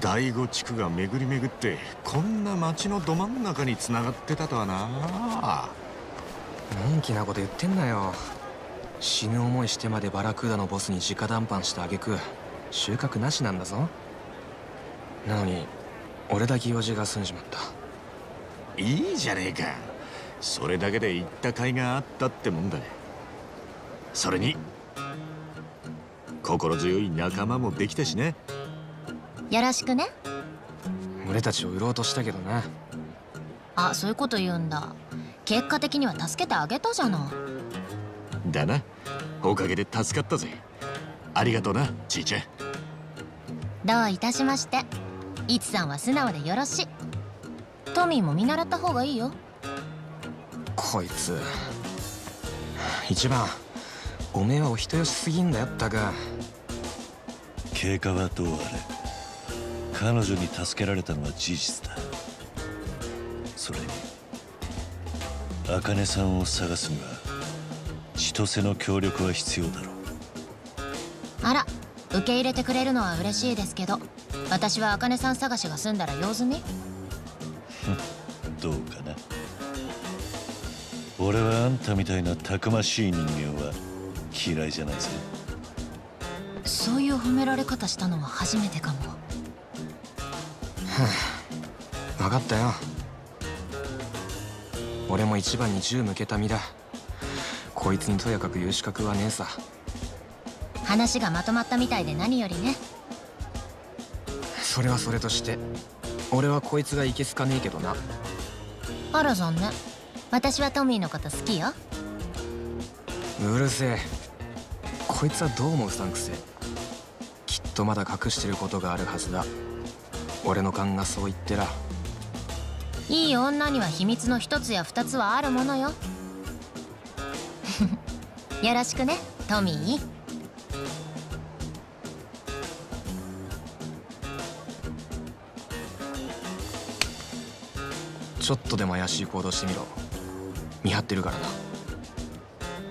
第五地区が巡り巡ってこんな町のど真ん中に繋がってたとはな。のんきなこと言ってんなよ。死ぬ思いしてまでバラクーダのボスに直談判した挙句収穫なしなんだぞ。なのに俺だけ用事が済んじまった。いいじゃねえか。それだけで行った甲斐があったってもんだ。それに心強い仲間もできたしね。よろしくね。俺たちを売ろうとしたけどね。あ、そういうこと言うんだ。結果的には助けてあげたじゃない。だな。おかげで助かったぜ。ありがとうな、ちいちゃん。どういたしまして。いつさんは素直でよろしい。トミーも見習った方がいいよ。こいつ一番おめえはお人よしすぎんだよったが。経過はどうあれ彼女に助けられたのは事実だ。それに茜さんを探すには千歳の協力は必要だろう。あら、受け入れてくれるのは嬉しいですけど、私は茜さん探しが済んだら用済み。どうかな。俺はあんたみたいなたくましい人間は嫌いじゃないぜ。そういう褒められ方したのは初めてかも。分かったよ。俺も一番に銃向けた身だ。こいつにとやかく言う資格はねえさ。話がまとまったみたいで何よりね。それはそれとして俺はこいつがいけすかねえけどな。あら残念。私はトミーのこと好きよ。うるせえ。こいつはどうもうさんくせえ。きっとまだ隠してることがあるはずだ。俺の勘がそう言ってら。いい女には秘密の一つや二つはあるものよ。よろしくね、トミー。ちょっとでも怪しい行動してみろ。見張ってるからな。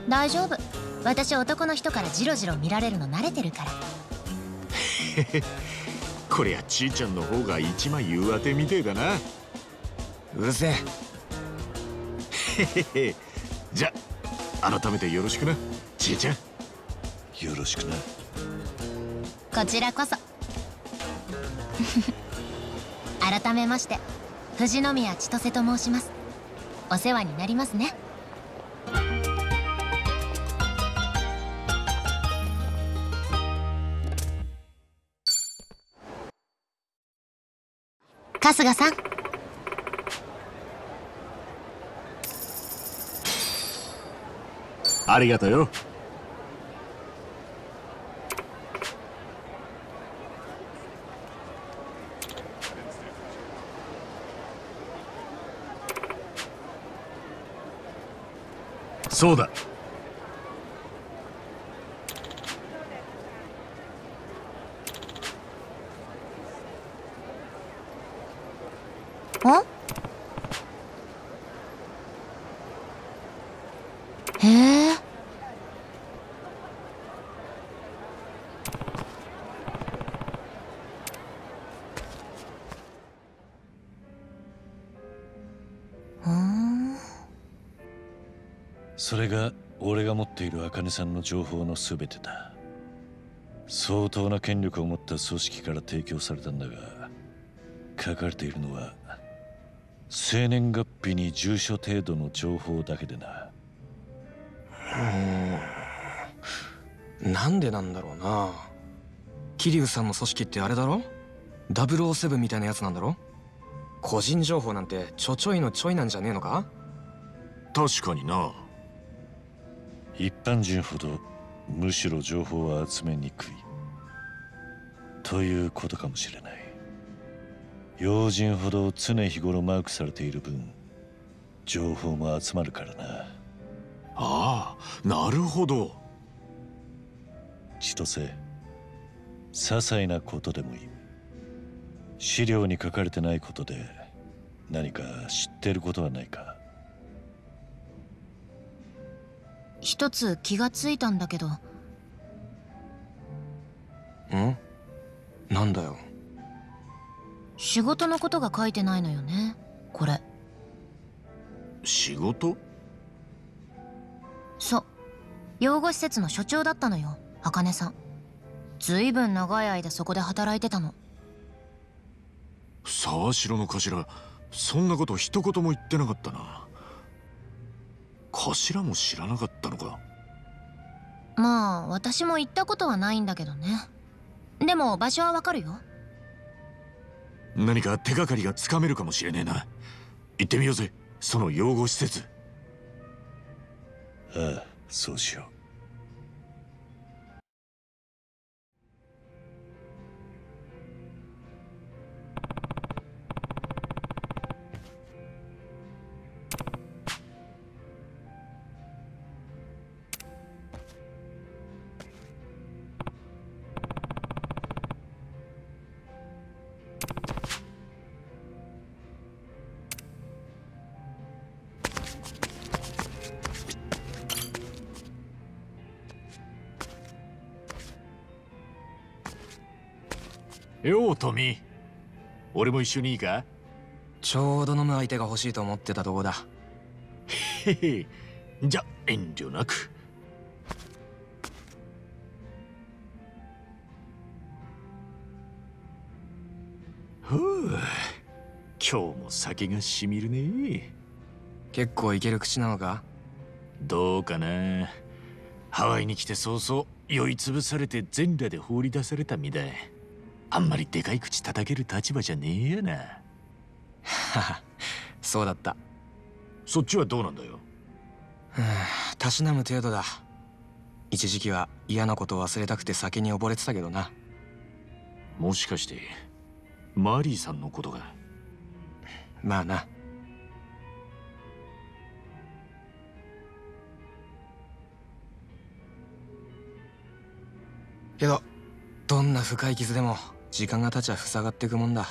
大丈夫。私男の人からジロジロ見られるの慣れてるから。こりゃちいちゃんの方が一枚上手みてえだな。うるせえ。じゃあ改めてよろしくな、ちいちゃん。よろしくな。こちらこそ。改めまして藤宮千歳と申します。お世話になりますね。春日さん。ありがとうよ。そうだ。お？へえ。それが俺が持っている茜さんの情報の全てだ。相当な権力を持った組織から提供されたんだが、書かれているのは生年月日に住所程度の情報だけでな。なんでなんだろうな。桐生さんの組織ってあれだろ、007みたいなやつなんだろ。個人情報なんてちょちょいのちょいなんじゃねえのか。確かにな。一般人ほどむしろ情報は集めにくいということかもしれない。要人ほど常日頃マークされている分情報も集まるからな。ああ、なるほど。千歳、些細なことでもいい。資料に書かれてないことで何か知ってることはないか。一つ気がついたんだけど。ん？なんだよ。仕事のことが書いてないのよね、これ。仕事？そう、養護施設の所長だったのよ、茜さん。ずいぶん長い間そこで働いてたの。沢城の頭、そんなこと一言も言ってなかったな。頭も知らなかったのか。まあ私も行ったことはないんだけどね。でも場所はわかるよ。何か手がかりがつかめるかもしれねえな。行ってみようぜ、その養護施設。ああ、そうしよう。よう、富。俺も一緒にいいか？ちょうど飲む相手が欲しいと思ってたとこだ。へへ、じゃ遠慮なく。ふう、今日も酒がしみるね。結構いける口なのか？どうかな。ハワイに来て早々酔いつぶされて全裸で放り出された身だ。あんまりでかい口叩ける立場じゃねえやな。そうだった。そっちはどうなんだよ。たしなむ程度だ。一時期は嫌なことを忘れたくて酒に溺れてたけどな。もしかしてマリーさんのことが？まあな。けどどんな深い傷でも時間が経ちゃ塞がっていくもんだ。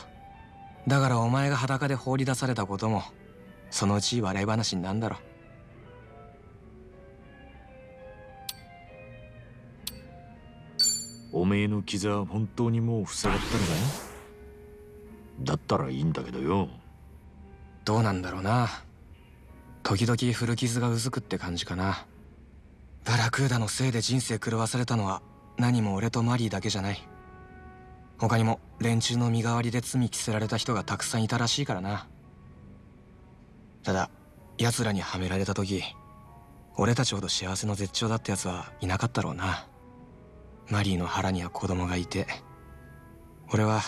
だからお前が裸で放り出されたこともそのうち笑い話になんだろ。おめえの傷は本当にもう塞がったのかよ。だったらいいんだけどよ。どうなんだろうな。時々古傷がうずくって感じかな。バラクーダのせいで人生狂わされたのは何も俺とマリーだけじゃない。他にも連中の身代わりで罪着せられた人がたくさんいたらしいからな。ただ奴らにはめられた時、俺たちほど幸せの絶頂だった奴はいなかったろうな。マリーの腹には子供がいて、俺は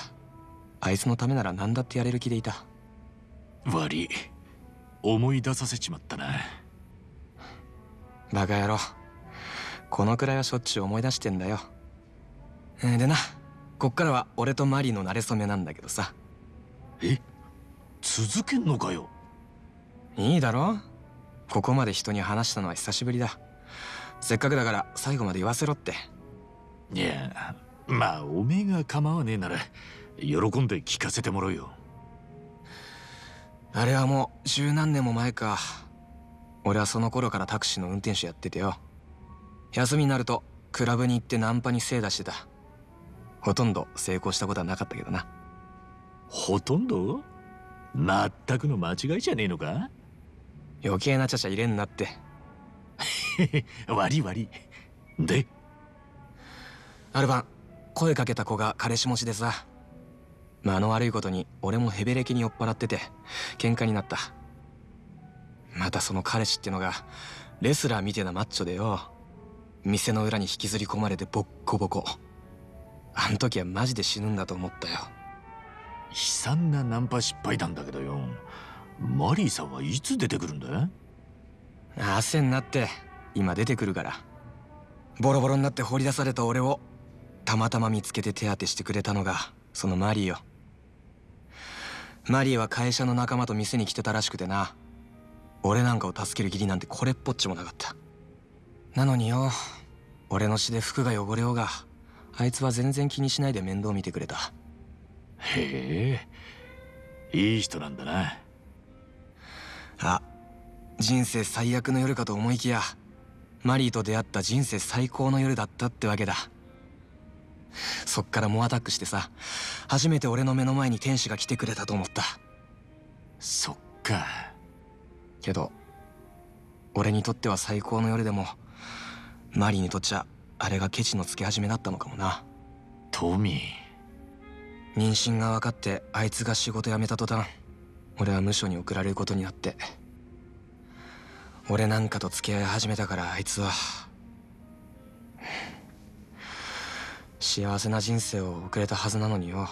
あいつのためなら何だってやれる気でいた。悪い、思い出させちまったな。バカ野郎、このくらいはしょっちゅう思い出してんだよ。でな、こっからは俺とマリーの馴れ初めなんだけどさ。え、続けんのかよ。いいだろ、ここまで人に話したのは久しぶりだ。せっかくだから最後まで言わせろって。いや、まあおめえが構わねえなら喜んで聞かせてもらうよ。あれはもう十何年も前か。俺はその頃からタクシーの運転手やっててよ、休みになるとクラブに行ってナンパに精出してた。ほとんど成功したことはなかったけどな。ほとんど？全くの間違いじゃねえのか。余計なちゃちゃ入れんなって。悪い悪い。である晩声かけた子が彼氏持ちでさ、間の悪いことに俺もヘベレキに酔っ払ってて喧嘩になった。またその彼氏ってのがレスラーみてえなマッチョでよ、店の裏に引きずり込まれてボッコボコ。あん時はマジで死ぬんだと思ったよ。悲惨なナンパ失敗なんだけどよ、マリーさんはいつ出てくるんだ？汗になって今出てくるから。ボロボロになって放り出された俺をたまたま見つけて手当てしてくれたのがそのマリーよ。マリーは会社の仲間と店に来てたらしくてな、俺なんかを助ける義理なんてこれっぽっちもなかった。なのによ、俺の血で服が汚れようがあいつは全然気にしないで面倒見てくれた。へえ、いい人なんだな。あ、人生最悪の夜かと思いきやマリーと出会った人生最高の夜だったってわけだ。そっから猛アタックしてさ、初めて俺の目の前に天使が来てくれたと思った。そっか。けど俺にとっては最高の夜でも、マリーにとっちゃあれがケチのつけ始めだったのかもな。トミー、妊娠が分かってあいつが仕事辞めた途端、俺は無所に送られることになって、俺なんかと付き合い始めたから、あいつは幸せな人生を送れたはずなのによ。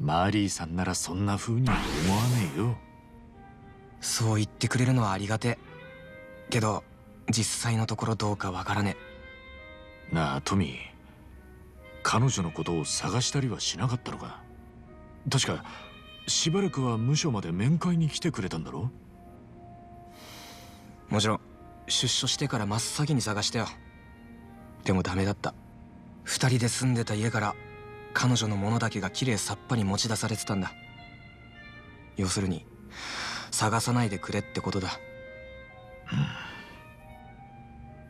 マリーさんならそんな風に思わねえよ。そう言ってくれるのはありがてえけど、実際のところどうかわからねえ。なあトミー、彼女のことを探したりはしなかったのか？確かしばらくは無所まで面会に来てくれたんだろ？もちろん出所してから真っ先に探したよ。でもダメだった。2人で住んでた家から彼女のものだけがきれいさっぱり持ち出されてたんだ。要するに探さないでくれってことだ。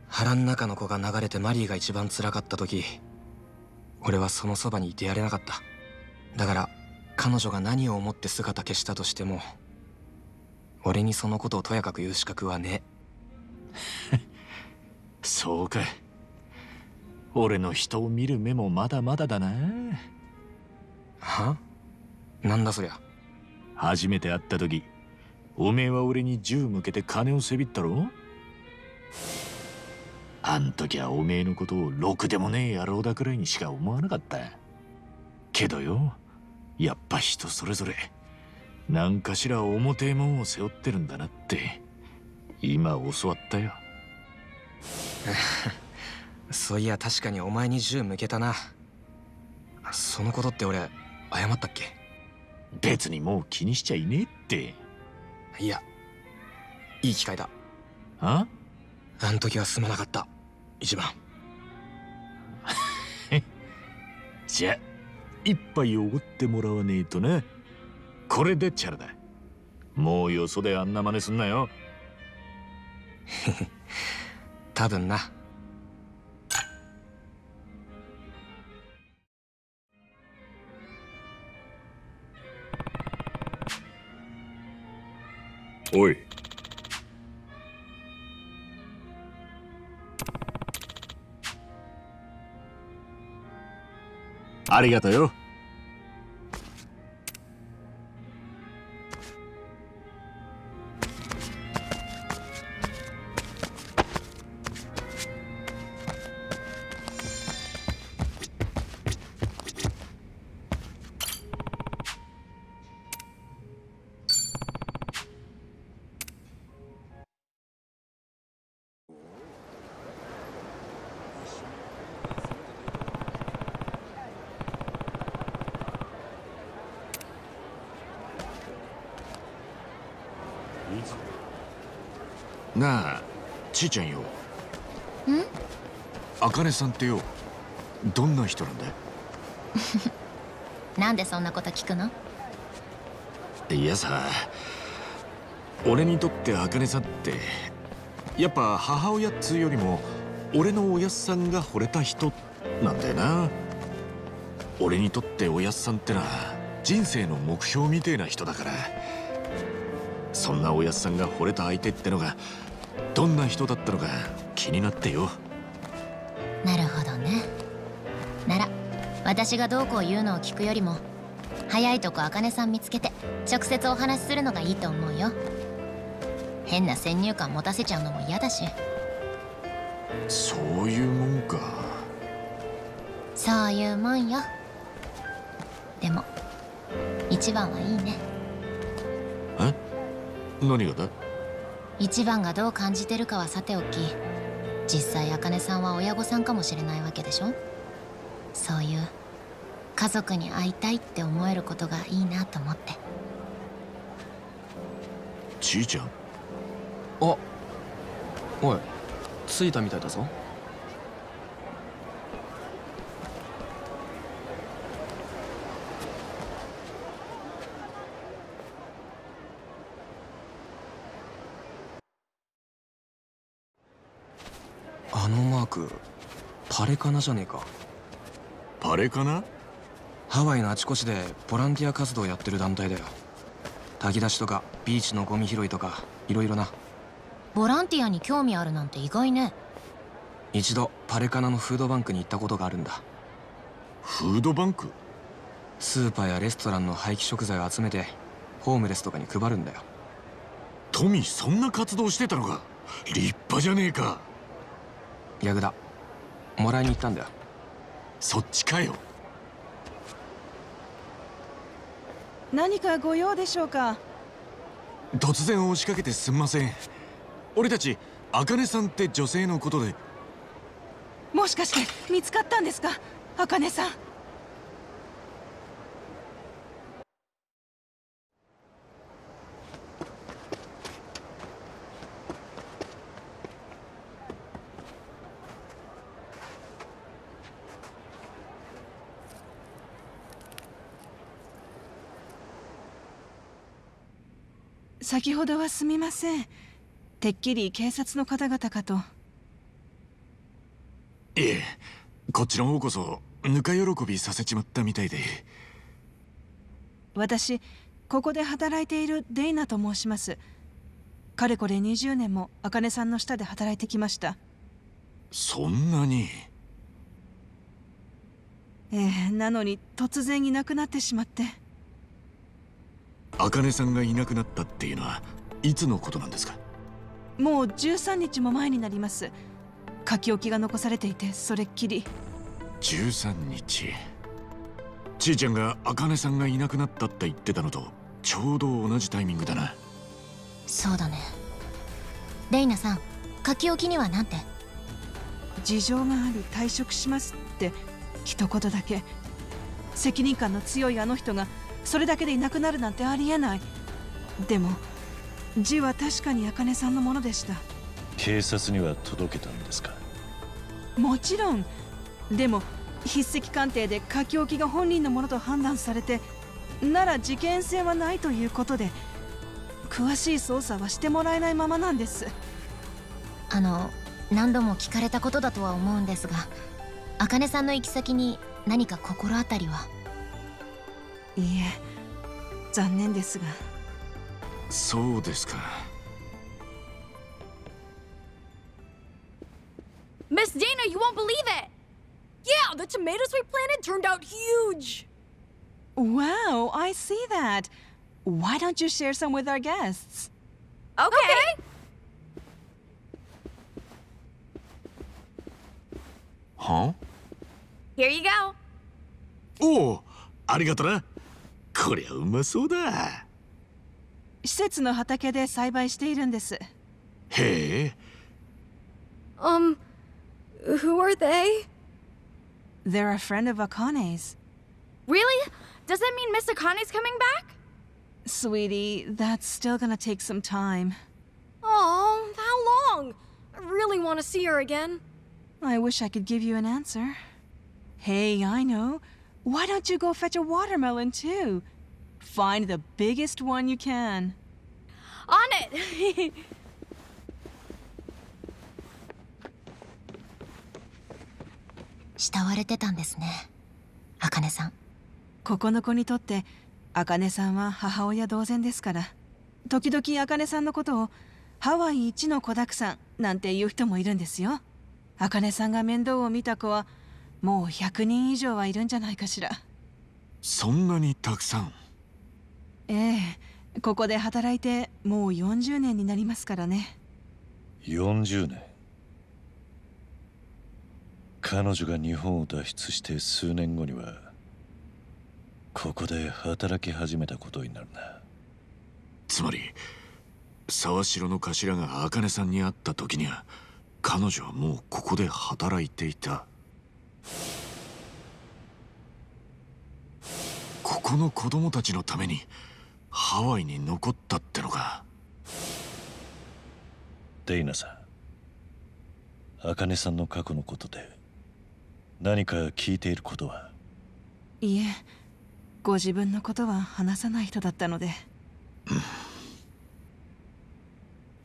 腹ん中の子が流れてマリーが一番辛かった時、俺はそのそばにいてやれなかった。だから彼女が何を思って姿消したとしても、俺にそのことをとやかく言う資格はねえ。そうかい。俺の人を見る目もまだまだだな。は？なんだそりゃ。初めて会った時、おめえは俺に銃向けて金をせびったろ？あん時はおめえのことをろくでもねえ野郎だくらいにしか思わなかったけどよ、やっぱ人それぞれ何かしら重てえもんを背負ってるんだなって今教わったよ。そういや確かにお前に銃向けたな。そのことって俺謝ったっけ？別にもう気にしちゃいねえって。いや、いい機会だ。あ？あん時はすまなかった一番。じゃあ一杯おごってもらわねえとな。これでチャラだ。もうよそであんな真似すんなよ。多分な。おい。ありがとうよ。なあ、ちいちゃんよ。ん？あかねさんってよ、どんな人なんだ？なんでそんなこと聞くの？いやさ、俺にとってあかねさんってやっぱ母親っつうよりも俺のおやっさんが惚れた人なんだよな。俺にとっておやっさんってのは人生の目標みてえな人だから、そんなおやっさんが惚れた相手ってのがどんな人だったのか気になってよ。なるほどね。なら私がどうこう言うのを聞くよりも、早いとこあかねさん見つけて直接お話しするのがいいと思うよ。変な先入観持たせちゃうのも嫌だし。そういうもんか。そういうもんよ。でも一番はいいね。え？何がだ？一番がどう感じてるかはさておき、実際あかねさんは親御さんかもしれないわけでしょ。そういう家族に会いたいって思えることがいいなと思って。ちいちゃん。あ、おい、着いたみたいだぞ。くパレカナじゃねえか。パレカナ？ハワイのあちこちでボランティア活動やってる団体だよ。炊き出しとかビーチのゴミ拾いとかいろいろな。ボランティアに興味あるなんて意外ね。一度パレカナのフードバンクに行ったことがあるんだ。フードバンク？スーパーやレストランの廃棄食材を集めてホームレスとかに配るんだよ。トミー、そんな活動してたのか。立派じゃねえか。ヤグダもらいに行ったんだよ。そっちかよ。何かご用でしょうか。突然押しかけてすんません。俺たち茜さんって女性のことで。もしかして見つかったんですか、茜さん。先ほどはすみません。てっきり警察の方々かと。いえ、こっちの方こそぬか喜びさせちまったみたいで。私ここで働いているデイナと申します。かれこれ20年も茜さんの下で働いてきました。そんなに？なのに突然いなくなってしまって。茜さんがいなくなったっていうのはいつのことなんですか？もう13日も前になります。書き置きが残されていてそれっきり。13日、ちーちゃんが茜さんがいなくなったって言ってたのとちょうど同じタイミングだな。そうだね。レイナさん、書き置きにはなんて？事情があり退職しますって一言だけ。責任感の強いあの人がそれだけでいなくなるなんてありえない。でも字は確かに茜さんのものでした。警察には届けたんですか？もちろん。でも筆跡鑑定で書き置きが本人のものと判断されて、なら事件性はないということで詳しい捜査はしてもらえないままなんです。何度も聞かれたことだとは思うんですが、茜さんの行き先に何か心当たりは？いいえ、残念ですが。そうですか。Miss Dana, you won't believe it! Yeah, the tomatoes we planted turned out huge! Wow, I see that. Why don't you share some with our guests? Okay! は？ Here you go! おお、ありがとな。こりゃうまそうだ。施設の畑で栽培しているんです。へえ。Who are they? They're a friend of Akane's. Really? Does that mean Miss Akane's coming back? Sweetie, that's still gonna take some time. Oh, how long? I really want to see her again. I wish I could give you an answer. Hey, I know. Why don't you go fetch a watermelon too? Find the biggest one you can. On it! 慕われてたんですね、茜さん。ここの子にとって茜さんは母親同然ですから、時々茜さんのことをハワイ一の子だくさんなんて言う人もいるんですよ。茜さんが面倒を見た子はもう100人以上はいるんじゃないかしら。そんなにたくさん？ええ、ここで働いてもう40年になりますからね。40年。彼女が日本を脱出して数年後にはここで働き始めたことになるな。つまり沢城の頭が茜さんに会った時には彼女はもうここで働いていた。ここの子供たちのためにハワイに残ったってのか。デイナさん、茜さんの過去のことで何か聞いていることは？いえ、ご自分のことは話さない人だったので。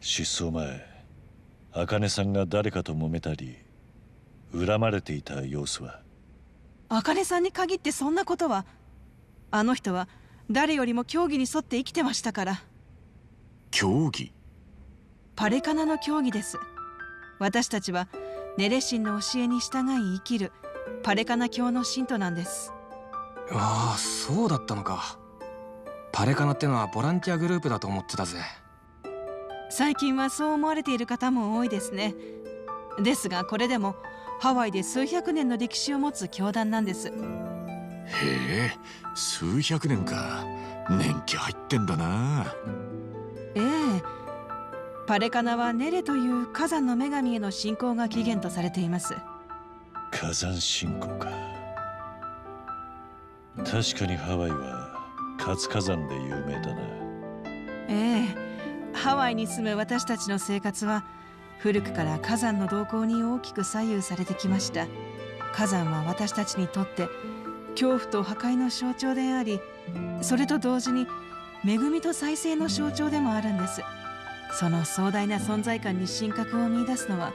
失踪前、茜さんが誰かと揉めたり恨まれていた様子は。茜さんに限ってそんなことは。あの人は誰よりも教義に沿って生きてましたから。教義？パレカナの教義です。私たちはネレ神の教えに従い生きるパレカナ教の信徒なんです。ああ、そうだったのか。パレカナってのはボランティアグループだと思ってたぜ。最近はそう思われている方も多いですね。ですがこれでもハワイで数百年の歴史を持つ教団なんです。へえ、数百年か。年季入ってんだな。ええ、パレカナはネレという火山の女神への信仰が起源とされています。火山信仰か。確かにハワイは活火山で有名だな。ええ、ハワイに住む私たちの生活は古くから火山の動向に大きく左右されてきました。火山は私たちにとって恐怖と破壊の象徴であり、それと同時に恵みと再生の象徴でもあるんです。その壮大な存在感に神格を見出すのは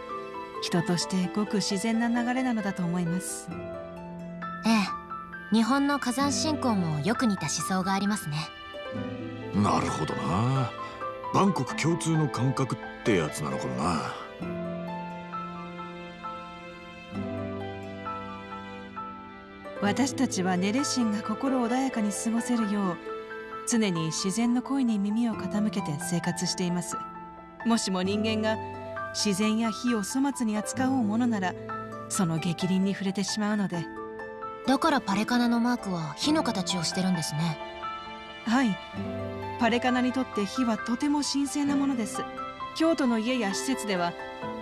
人としてごく自然な流れなのだと思います。ええ、日本の火山信仰もよく似た思想がありますね。なるほどな。万国共通の感覚ってやつなのかもな。私たちはネレ神が心穏やかに過ごせるよう常に自然の声に耳を傾けて生活しています。もしも人間が自然や火を粗末に扱うものならその逆鱗に触れてしまうので。だからパレカナのマークは火の形をしてるんですね。はい、パレカナにとって火はとても神聖なものです。京都の家や施設では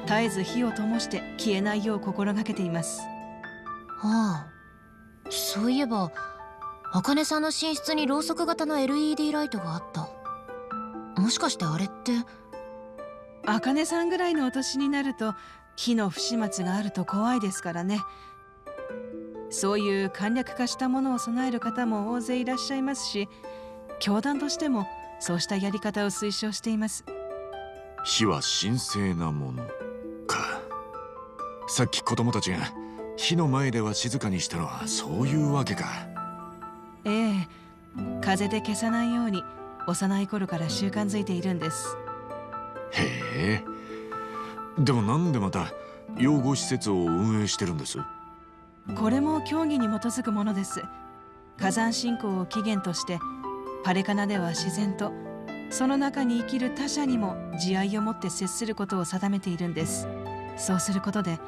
絶えず火を灯して消えないよう心がけています。はあ、そういえば茜さんの寝室にろうそく型の LED ライトがあった。もしかしてあれって…茜さんぐらいのお年になると火の不始末があると怖いですからね。そういう簡略化したものを備える方も大勢いらっしゃいますし、教団としてもそうしたやり方を推奨しています。火は神聖なものか。さっき子供たちが火の前では静かにしたのはそういうわけか。ええ、風で消さないように幼い頃から習慣づいているんです。へえ、でもなんでまた養護施設を運営してるんです？これも教義に基づくものです。火山信仰を起源としてパレカナでは自然とその中に生きる他者にも慈愛を持って接することを定めているんです。そうすることで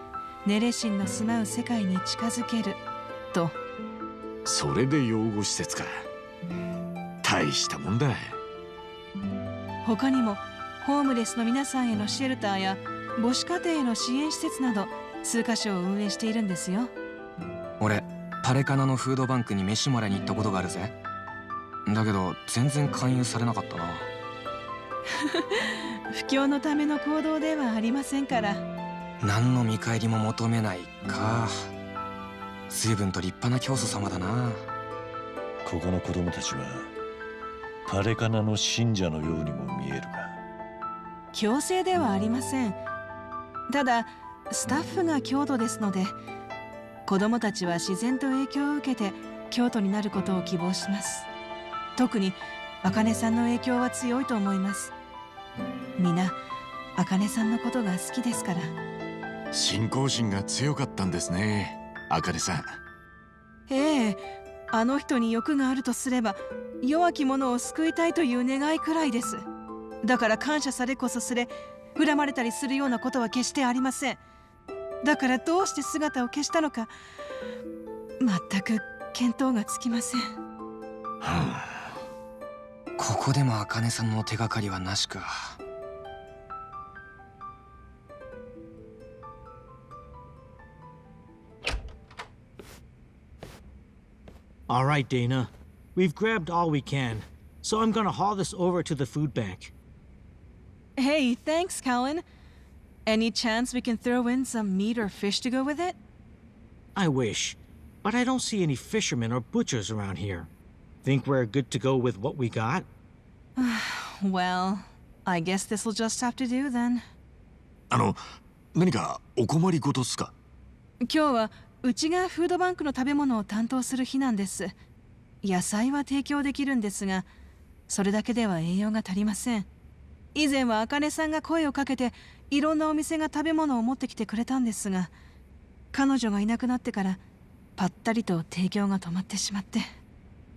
ネレ神の住まう世界に近づけると。それで養護施設か。大したもんだ。他にもホームレスの皆さんへのシェルターや母子家庭への支援施設など数カ所を運営しているんですよ。俺パレカナのフードバンクに飯もらいに行ったことがあるぜ。だけど全然勧誘されなかったな。布教のための行動ではありませんから。何の見返りも求めないか。随分と立派な教祖様だな。ここの子供たちはパレカナの信者のようにも見えるが。強制ではありません。ただスタッフが教徒ですので子供たちは自然と影響を受けて教徒になることを希望します。特に茜さんの影響は強いと思います。皆茜さんのことが好きですから。信仰心が強かったんですね、茜さん。ええ、あの人に欲があるとすれば弱き者を救いたいという願いくらいです。だから感謝されこそすれ恨まれたりするようなことは決してありません。だからどうして姿を消したのか全く見当がつきません。はあ、ここでも茜さんの手がかりはなしか。All right, Dana. We've grabbed all we can, so I'm gonna haul this over to the food bank. Hey, thanks, Colin. Any chance we can throw in some meat or fish to go with it? I wish, but I don't see any fishermen or butchers around here.Think we're good to go with what we got? Well, I guess this'll just have to do then. 何かお困りごとっすか?今日はうちがフードバンクの食べ物を担当する日なんです。野菜は提供できるんですが、それだけでは栄養が足りません。以前はあかねさんが声をかけていろんなお店が食べ物を持ってきてくれたんですが、彼女がいなくなってからぱったりと提供が止まってしまって。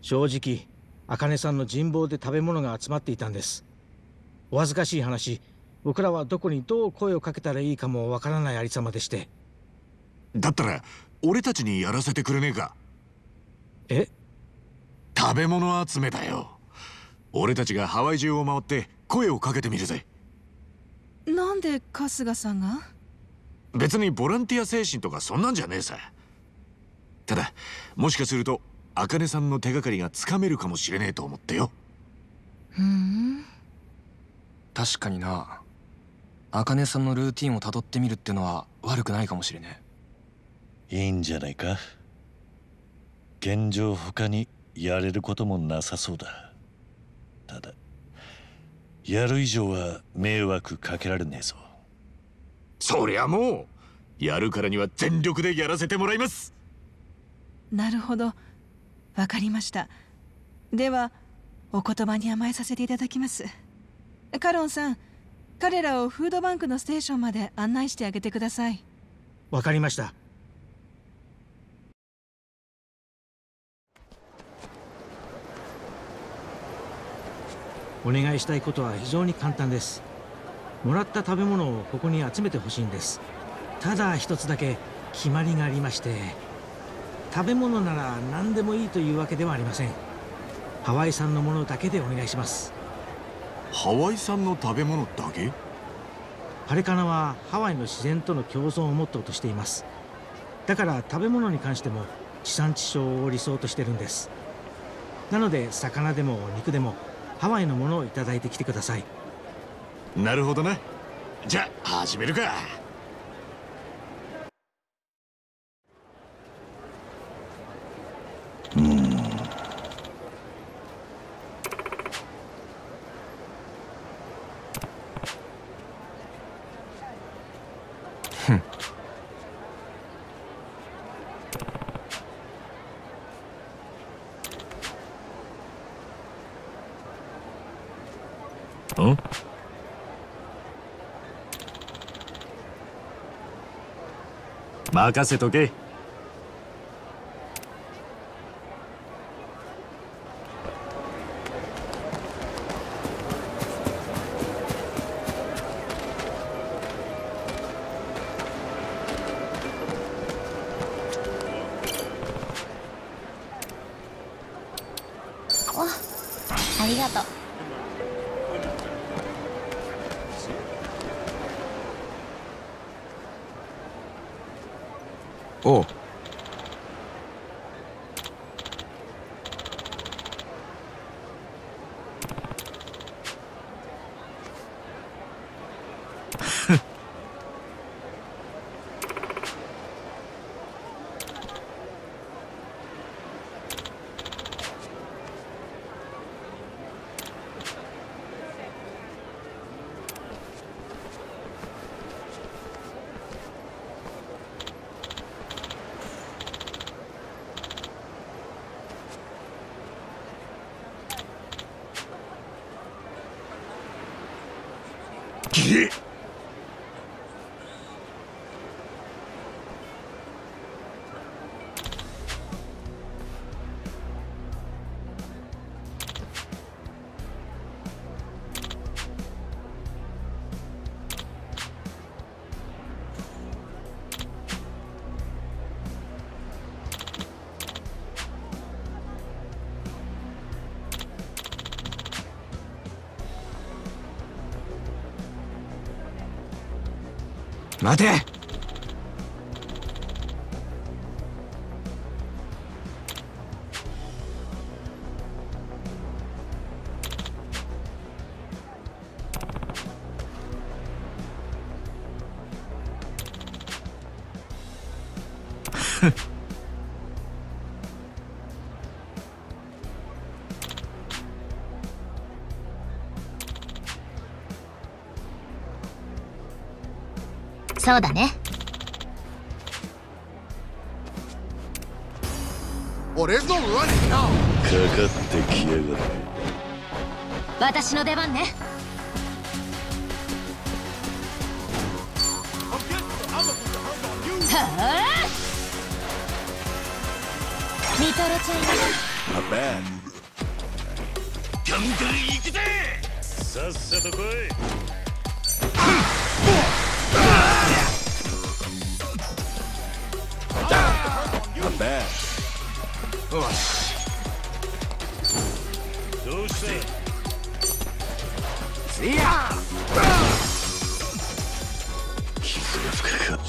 正直あかねさんの人望で食べ物が集まっていたんです。お恥ずかしい話、僕らはどこにどう声をかけたらいいかもわからないありさまでして。だったら俺たちにやらせてくれねえか。え？食べ物集めだよ。俺たちがハワイ中を回って声をかけてみるぜ。なんで春日さんが？別にボランティア精神とかそんなんじゃねえさ。ただもしかすると茜さんの手がかりがつかめるかもしれねえと思ってよ。ふん、確かにな。茜さんのルーティンをたどってみるってのは悪くないかもしれねえ。いいんじゃないか。現状他にやれることもなさそうだ。ただやる以上は迷惑かけられねえぞ。そりゃもうやるからには全力でやらせてもらいます。なるほど、わかりました。ではお言葉に甘えさせていただきます。カロンさん、彼らをフードバンクのステーションまで案内してあげてください。わかりました。お願いしたいことは非常に簡単です。もらった食べ物をここに集めてほしいんです。ただ一つだけ決まりがありまして、食べ物なら何でもいいというわけではありません。ハワイ産のものだけでお願いします。ハワイ産の食べ物だけ？ハレカナはハワイの自然との共存をモットーとしています。だから食べ物に関しても地産地消を理想としてるんです。なので魚でも肉でもハワイのものをいただいてきてください。なるほどな。じゃあ始めるか。任せとけ。お、ありがとう。おう、待て。そうだね。俺の裏にな。かかってきやがる。私の出番ね。はぁ見とれちゃいます。ガンガン行くぜ。さっさと来い。よし。どうして？いや。傷が深かった。シンプルに行く。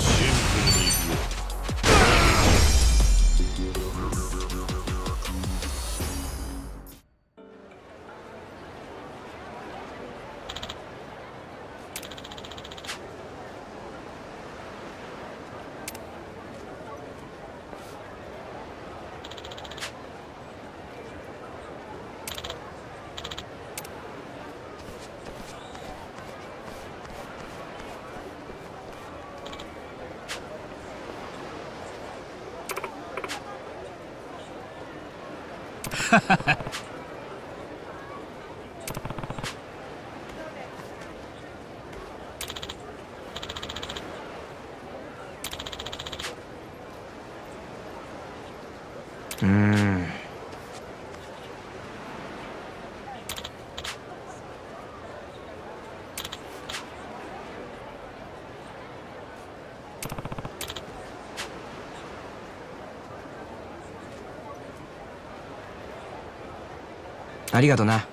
ありがとな。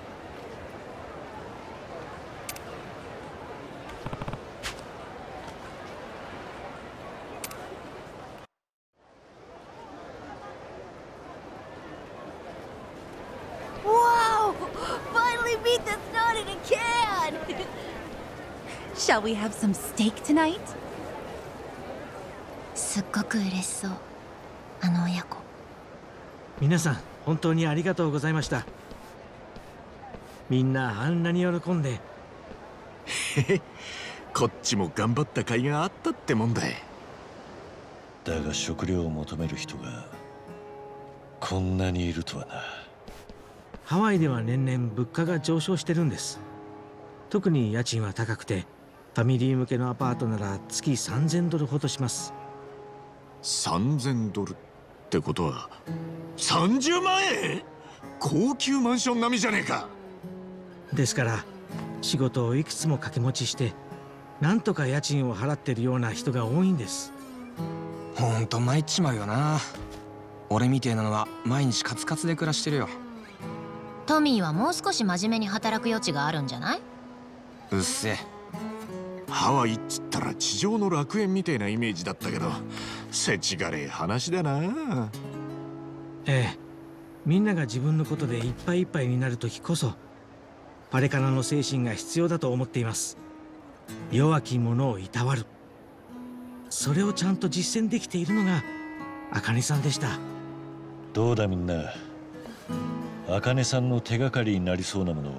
Wow! Finally beat this knot in a can! Shall we have some steak tonight? すっごく嬉しそう。あの親子。皆さん、本当にありがとうございました。みんなあんなに喜んでこっちも頑張った甲斐があったってもんだい。だが食料を求める人がこんなにいるとはな。ハワイでは年々物価が上昇してるんです。特に家賃は高くて、ファミリー向けのアパートなら月$3000ほどします。$3000ってことは30万円。高級マンション並みじゃねえか。ですから仕事をいくつも掛け持ちしてなんとか家賃を払ってるような人が多いんです。ほんと参っちまうよな。俺みてえなのは毎日カツカツで暮らしてるよ。トミーはもう少し真面目に働く余地があるんじゃない？うっせえ。ハワイっつったら地上の楽園みてえなイメージだったけど、せちがれえ話だな。ええ、みんなが自分のことでいっぱいいっぱいになる時こそパレカナの精神が必要だと思っています。弱き者をいたわる、それをちゃんと実践できているのが茜さんでした。どうだみんな、茜さんの手がかりになりそうなもの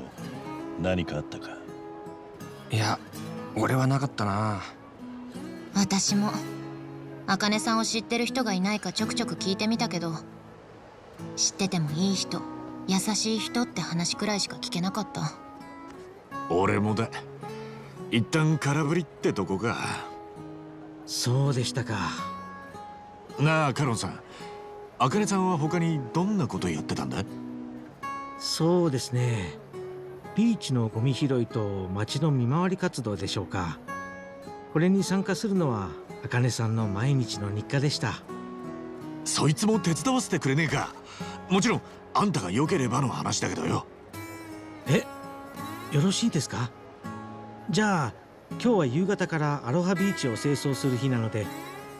何かあったか？いや、俺はなかったな。私も茜さんを知ってる人がいないかちょくちょく聞いてみたけど、知っててもいい人、優しい人って話くらいしか聞けなかった。俺もだ。一旦空振りってとこか。そうでしたか。なあカロンさん、あかねさんは他にどんなことやってたんだ？そうですね、ビーチのゴミ拾いと町の見回り活動でしょうか。これに参加するのはあかねさんの毎日の日課でした。そいつも手伝わせてくれねえか？もちろんあんたが良ければの話だけどよ。え、よろしいですか？じゃあ今日は夕方からアロハビーチを清掃する日なので、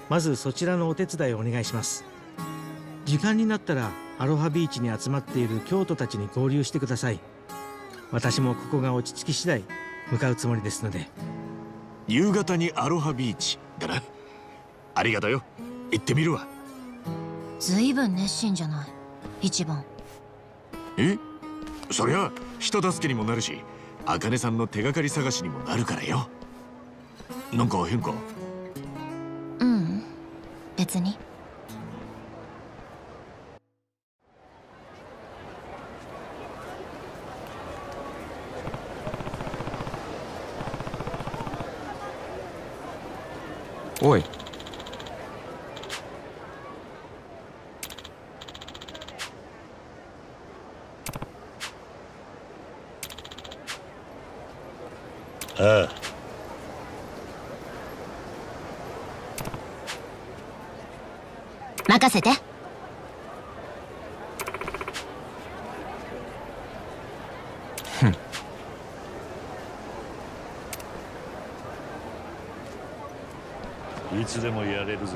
まずそちらのお手伝いをお願いします。時間になったらアロハビーチに集まっている教徒たちに合流してください。私もここが落ち着き次第向かうつもりですので。夕方にアロハビーチだな。ありがとよ、行ってみるわ。ずいぶん熱心じゃない、一番。え、そりゃ人助けにもなるし、あかねさんの手がかり探しにもなるからよ。なんか変か？うん、別に。おい。ああ。任せて。いつでもやれるぜ。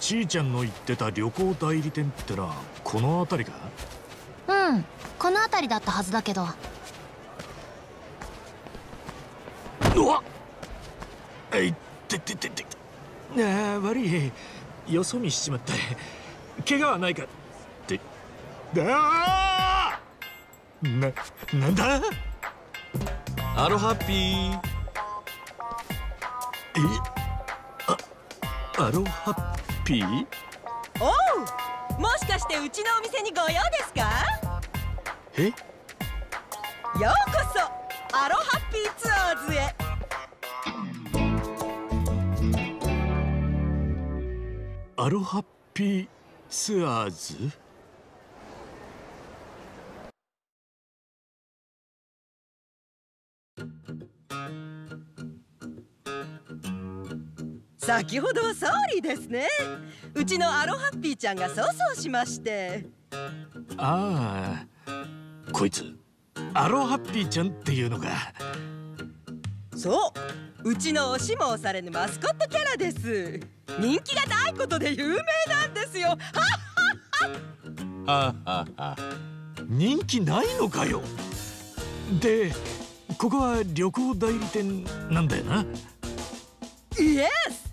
ちいちゃんの言ってた旅行代理店ってのはこの辺りか？うん、この辺りだったはずだけど。うわっ！えいって。ああ、悪い。よそ見しちまった。怪我はないかって。ああ！なんだ？アロハッピー。アロハッピー？おう、もしかしてうちのお店にご用ですか？え？ようこそアロハッピーツアーズへ。アロハッピーツアーズ？先ほどはソーリーですね。うちのアロハッピーちゃんが粗相しまして。ああ、こいつアロハッピーちゃんっていうのか。そう、うちのおしもおされぬマスコットキャラです。人気がないことで有名なんですよ。はっはっはっは。人気ないのかよ。で、ここは旅行代理店なんだよな。イエス。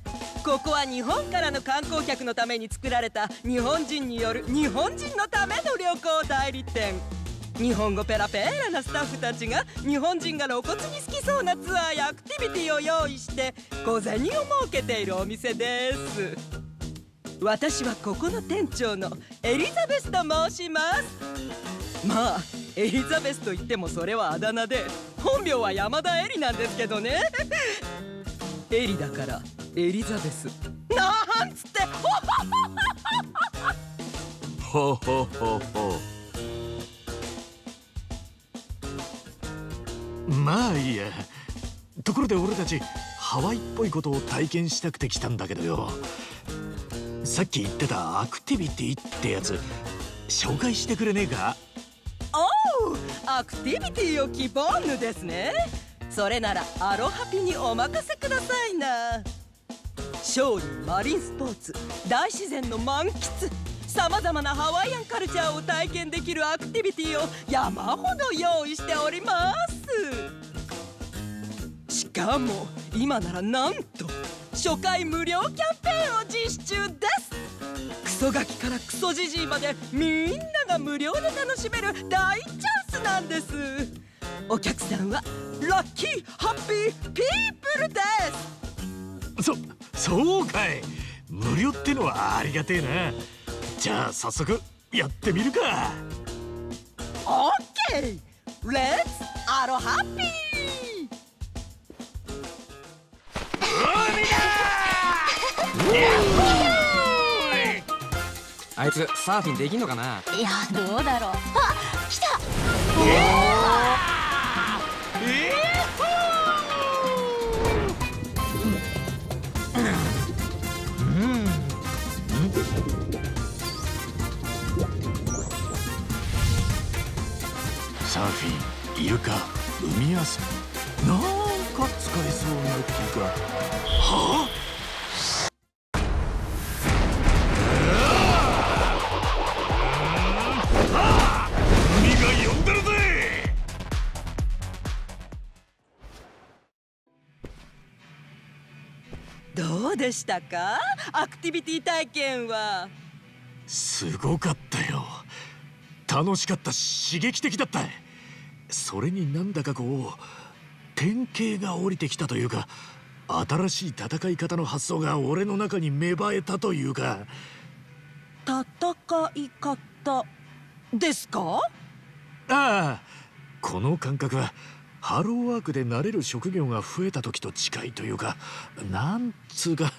ここは日本からの観光客のために作られた日本人による日本人のための旅行代理店。日本語ペラペラなスタッフたちが日本人が露骨に好きそうなツアーやアクティビティを用意して小銭を設けているお店です。私はここの店長のエリザベスと申します。まあエリザベスといってもそれはあだ名で、本名は山田エリなんですけどね。エリだからエリザベスなんつって。ほほほほ。まあいいや。ところで俺たちハワイっぽいことを体験したくて来たんだけどよ。さっき言ってたアクティビティってやつ紹介してくれねえか？おう、アクティビティを希望ぬですね。それならアロハピにお任せくださいな。勝利、マリンスポーツ、大自然の満喫、さまざまなハワイアンカルチャーを体験できるアクティビティを山ほど用意しております。しかも今ならなんと初回無料キャンペーンを実施中です。クソガキからクソジジイまでみんなが無料で楽しめる大チャンスなんです。お客さんはラッキーハッピーピープルです。そうかい。無料ってのはありがてえな。じゃあ早速やってみるか。オッケー、レッツアロハッピー。あいつサーフィンできんのかな。いや、どうだろう。あ、来た。サーフィン、イルカ、海遊び、なんか使えそうな気が。はあ。どうでしたか？アクティビティ体験は。すごかったよ。楽しかったし、刺激的だった。それになんだかこう典型が降りてきたというか、新しい戦い方の発想が俺の中に芽生えたというか。戦い方ですか？ああ、この感覚はハローワークで慣れる職業が増えた時と近いというか、なんつうか。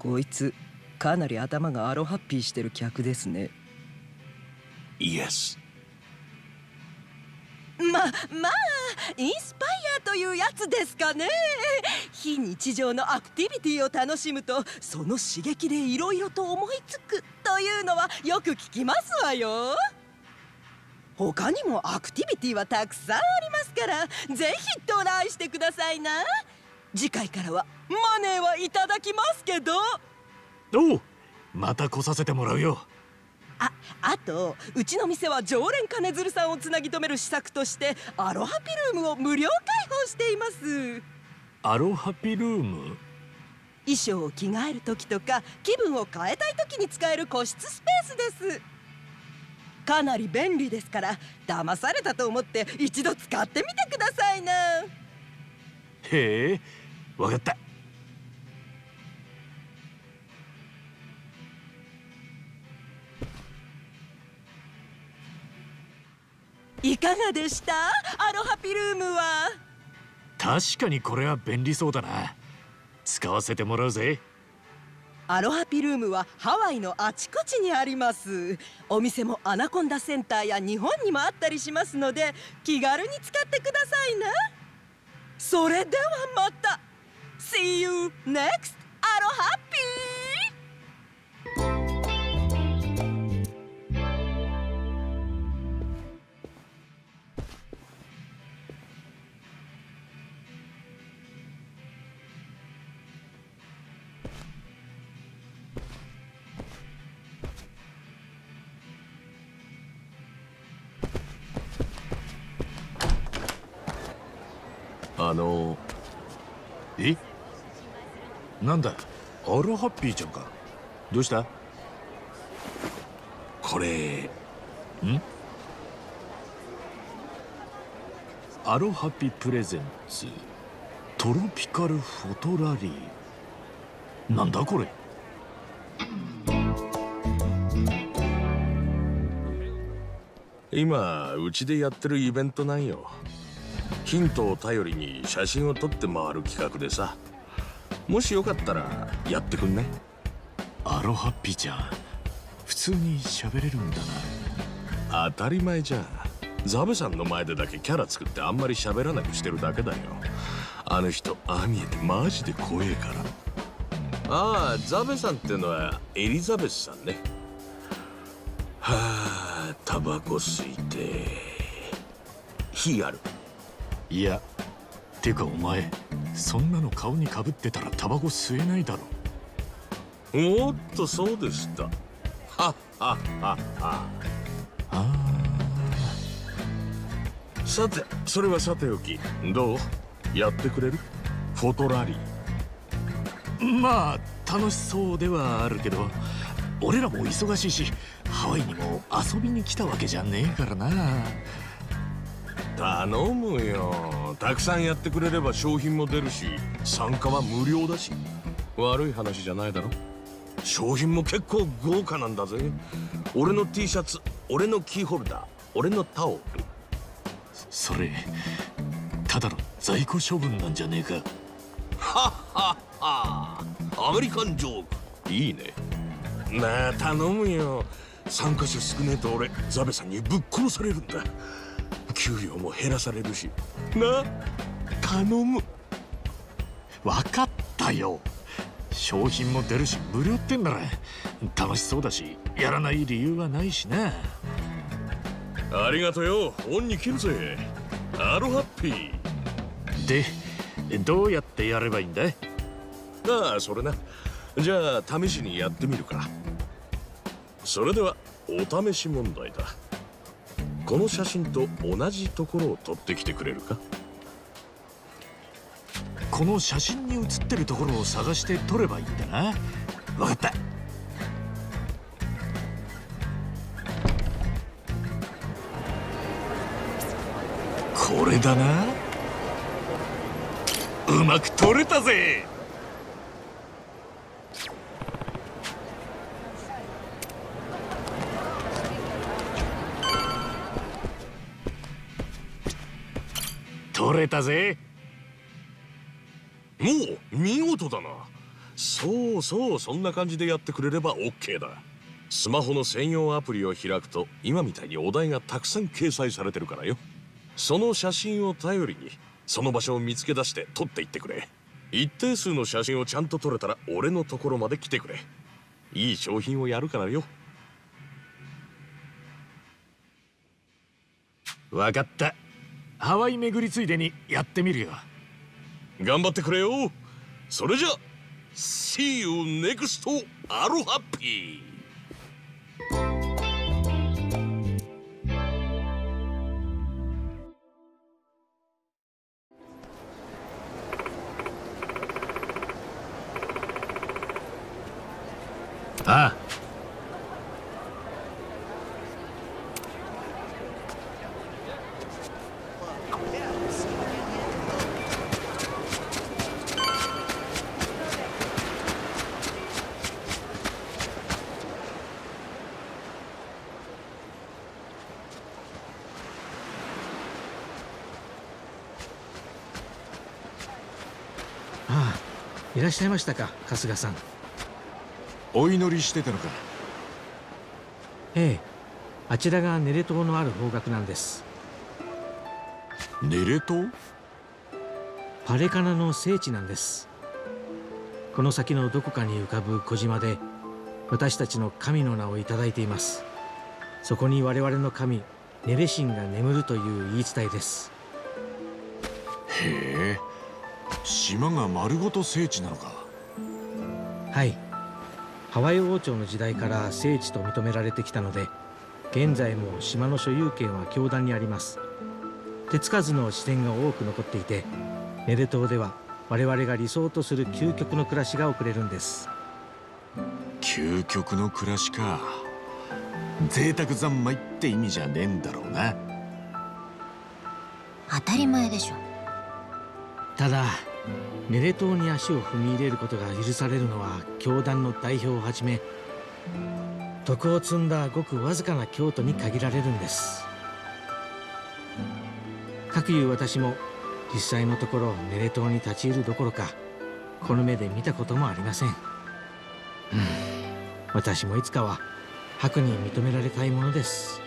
こいつかなり頭がアロハッピーしてる客ですね。イエス。まあインスパイアというやつですかね。非日常のアクティビティを楽しむと、その刺激でいろいろと思いつくというのはよく聞きますわよ。他にもアクティビティはたくさんありますから、ぜひトライしてくださいな。次回からはマネーはいただきますけど。おう、また来させてもらうよ。あとうちの店は常連金鶴さんをつなぎ止める施策として、アロハピルームを無料開放しています。アロハピルーム？衣装を着替える時とか気分を変えたい時に使える個室スペースです。かなり便利ですから、騙されたと思って一度使ってみてくださいな。へえ、わかった。いかがでした？アロハピルームは。確かにこれは便利そうだな。使わせてもらうぜ。アロハピルームはハワイのあちこちにあります。お店もアナコンダセンターや日本にもあったりしますので、気軽に使ってくださいな。それではまた。See you next アロハピー。え？なんだ、アロハッピーちゃんか。どうした？これ、ん？アロハピープレゼンツトロピカルフォトラリー。なんだこれ？今うちでやってるイベントなんよ。ヒントを頼りに写真を撮って回る企画でさ、もしよかったらやってくんね。アロハッピーちゃん、普通に喋れるんだな。当たり前じゃん。ザブさんの前でだけキャラ作ってあんまり喋らなくしてるだけだよ。あの人、ああ見えてマジで怖えから。ああ、ザブさんってのはエリザベスさんね。はあ、タバコ吸いて火ある。いや、てかお前、そんなの顔にかぶってたらタバコ吸えないだろ。おっと、そうでした。はっはっはっは。さて、それはさておき、どう？やってくれる？フォトラリー。まあ、楽しそうではあるけど、俺らも忙しいし、ハワイにも遊びに来たわけじゃねえからな。頼むよ。たくさんやってくれれば商品も出るし、参加は無料だし。悪い話じゃないだろ。商品も結構豪華なんだぜ。俺の T シャツ、俺のキーホルダー、俺のタオル。それただの在庫処分なんじゃねえか。はっはっは、アメリカンジョークいいね。まあ頼むよ。参加者少ねえと俺ザベさんにぶっ殺されるんだ。給料も減らされるしな。頼む。分かったよ。商品も出るし無料ってんなら楽しそうだし、やらない理由はないしな。ありがとよ。恩に着るぜ、アロハッピー。で、どうやってやればいいんだい？ああ、それな。じゃあ試しにやってみるか。それではお試し問題だ。この写真と同じところを撮ってきてくれるか？この写真に写ってるところを探して撮ればいいんだな。わかった。これだな。うまく取れたぜ。取れたぜ。もう見事だな。そうそう、そんな感じでやってくれれば OK だ。スマホの専用アプリを開くと今みたいにお題がたくさん掲載されてるからよ。その写真を頼りにその場所を見つけ出して撮っていってくれ。一定数の写真をちゃんと撮れたら俺のところまで来てくれ。いい商品をやるからよ。わかった。ハワイ巡りついでにやってみるよ。頑張ってくれよ。それじゃあ See you next アロハピー。ああ、はあ、いらっしゃいましたか、春日さん。お祈りしてたのか。ええ、あちらがネレ島のある方角なんです。ネレ島？パレカナの聖地なんです。この先のどこかに浮かぶ小島で私たちの神の名をいただいています。そこに我々の神ネレ神が眠るという言い伝えです。へえ、島が丸ごと聖地なのか。はい、ハワイ王朝の時代から聖地と認められてきたので、現在も島の所有権は教団にあります。手つかずの自然が多く残っていて、ネレ島では我々が理想とする究極の暮らしが送れるんです。究極の暮らしか。贅沢三昧って意味じゃねえんだろうな。当たり前でしょ。ただネレ島に足を踏み入れることが許されるのは教団の代表をはじめ、徳を積んだごくわずかな教徒に限られるんです。かくいう私も実際のところネレ島に立ち入るどころかこの目で見たこともありません。私もいつかは白に認められたいものです。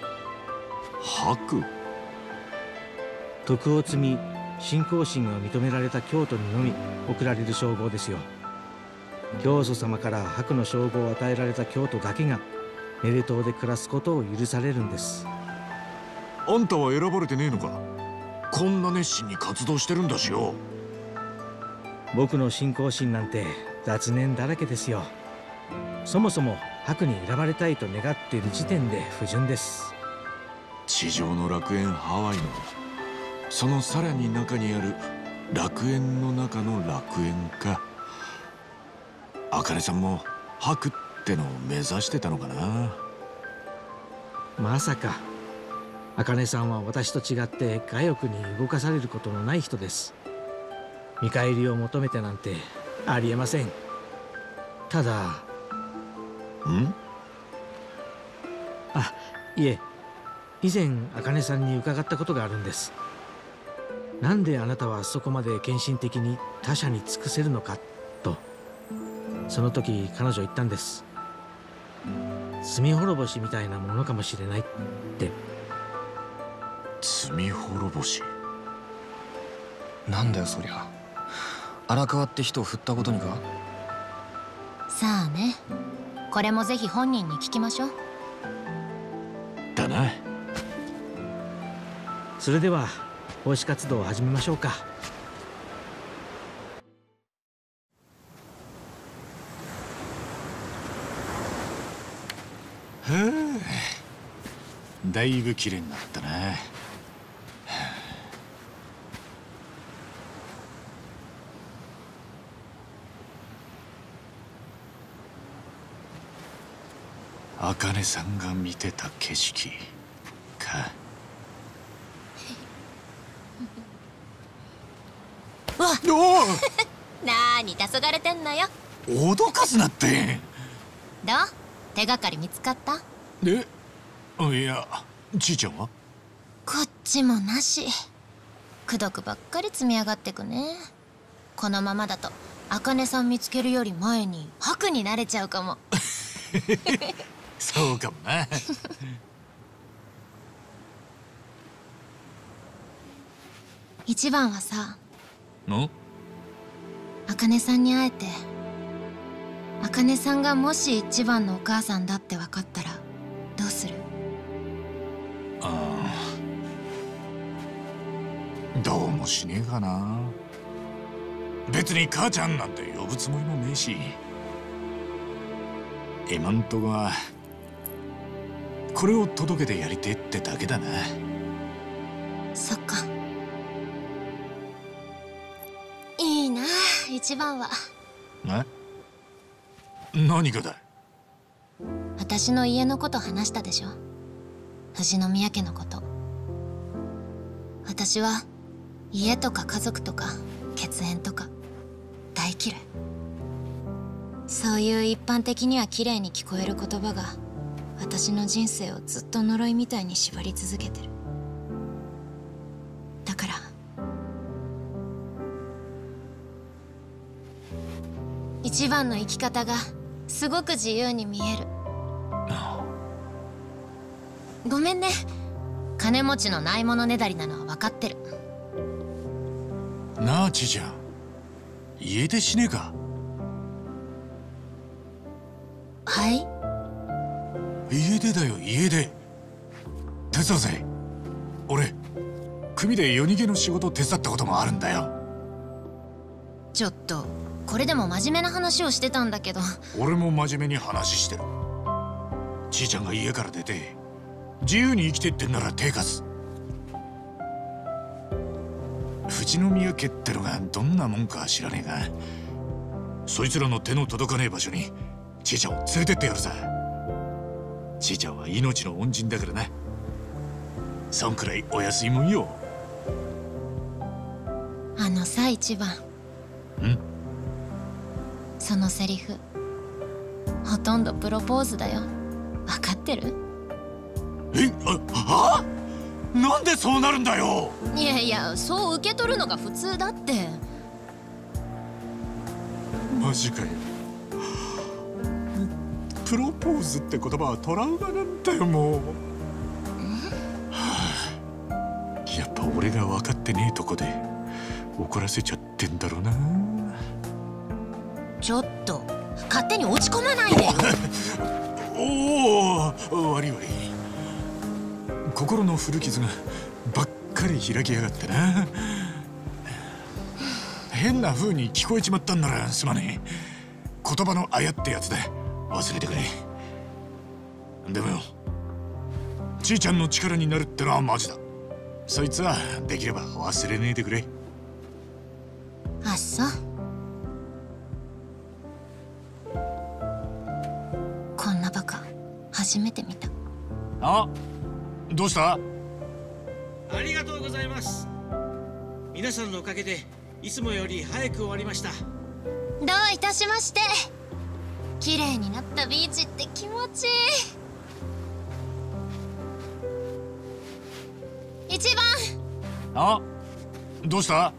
白？徳を積み信仰心が認められた教徒にのみ贈られる称号ですよ。教祖様から白の称号を与えられた教徒だけがネレ島で暮らすことを許されるんです。あんたは選ばれてねえのか。こんな熱心に活動してるんだしよ。僕の信仰心なんて雑念だらけですよ。そもそも白に選ばれたいと願っている時点で不純です。地上の楽園ハワイのそのさらに中にある楽園の中の楽園か。あかねさんも白ってのを目指してたのかな。まさかあかねさんは私と違って我欲に動かされることのない人です。見返りを求めてなんてありえません。ただん？あ、いえ、以前あかねさんに伺ったことがあるんです。なんであなたはそこまで献身的に他者に尽くせるのかと。その時彼女言ったんです。罪滅ぼしみたいなものかもしれないって。罪滅ぼしなんだよそりゃ。荒川って人を振ったことにか。さあね、これもぜひ本人に聞きましょう。だな。それでは奉仕活動を始めましょうか。はあ、だいぶ綺麗になったな。はあ、茜さんが見てた景色か。何に黄昏てんのよ。脅かすなって。どう、手がかり見つかった？え、いや、じいちゃんはこっちもなし。くどくばっかり積み上がってくね。このままだと茜さん見つけるより前に白になれちゃうかも。そうかもな。一番はさ、茜さんに会えて、茜さんがもし一番のお母さんだって分かったらどうする？ああ、どうもしねえかな。別に母ちゃんなんて呼ぶつもりもねえし、今んとこはこれを届けてやりてってだけだな。そっか。いいな、一番は。何がだい？私の家のこと話したでしょ、富士宮家のこと。私は家とか家族とか血縁とか大嫌い。そういう一般的には綺麗に聞こえる言葉が私の人生をずっと呪いみたいに縛り続けてる。だから一番の生き方がすごく自由に見える。ごめんね、金持ちのないものねだりなのは分かってる。なあ、ちいちゃん、家出しねえか？はい、家出だよ、家出。手伝うぜ。俺組で夜逃げの仕事を手伝ったこともあるんだよ。ちょっとこれでも真面目な話をしてたんだけど。俺も真面目に話してる。ちいちゃんが家から出て自由に生きてってんなら手貸す。富士宮家ってのがどんなもんか知らねえが、そいつらの手の届かねえ場所にちいちゃんを連れてってやるさ。ちいちゃんは命の恩人だからな。そんくらいお安いもんよ。あのさ、一番。ん？そのセリフ、ほとんどプロポーズだよ。分かってる？え、ああ？なんでそうなるんだよ。いやいや、そう受け取るのが普通だって。マジかよ。プロポーズって言葉はトラウマなんだよ、もう。はあ、やっぱ俺が分かってねえとこで怒らせちゃってんだろうな。ちょっと勝手に落ち込まないでよ。おお、悪い悪い。心の古傷がばっかり開きやがってな。変な風に聞こえちまったんならすまねえ。言葉のあやってやつだ、忘れてくれ。でもよ、ちいちゃんの力になるってのはマジだ。そいつはできれば忘れねえでくれ。あっそう。こんなバカ初めて見た。あ、どうした？ありがとうございます。皆さんのおかげでいつもより早く終わりました。どういたしまして。綺麗になったビーチって気持ちいい。一番。あ、どうした？あ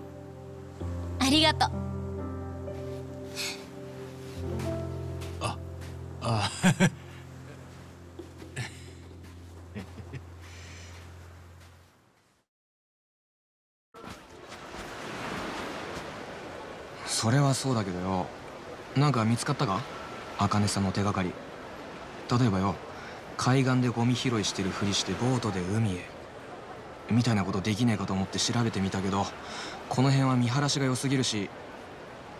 りがとう。あそれはそうだけどよ、なんか見つかったか？茜さんの手がかり。例えばよ、海岸でゴミ拾いしてるふりしてボートで海へみたいなことできねえかと思って調べてみたけど、この辺は見晴らしが良すぎるし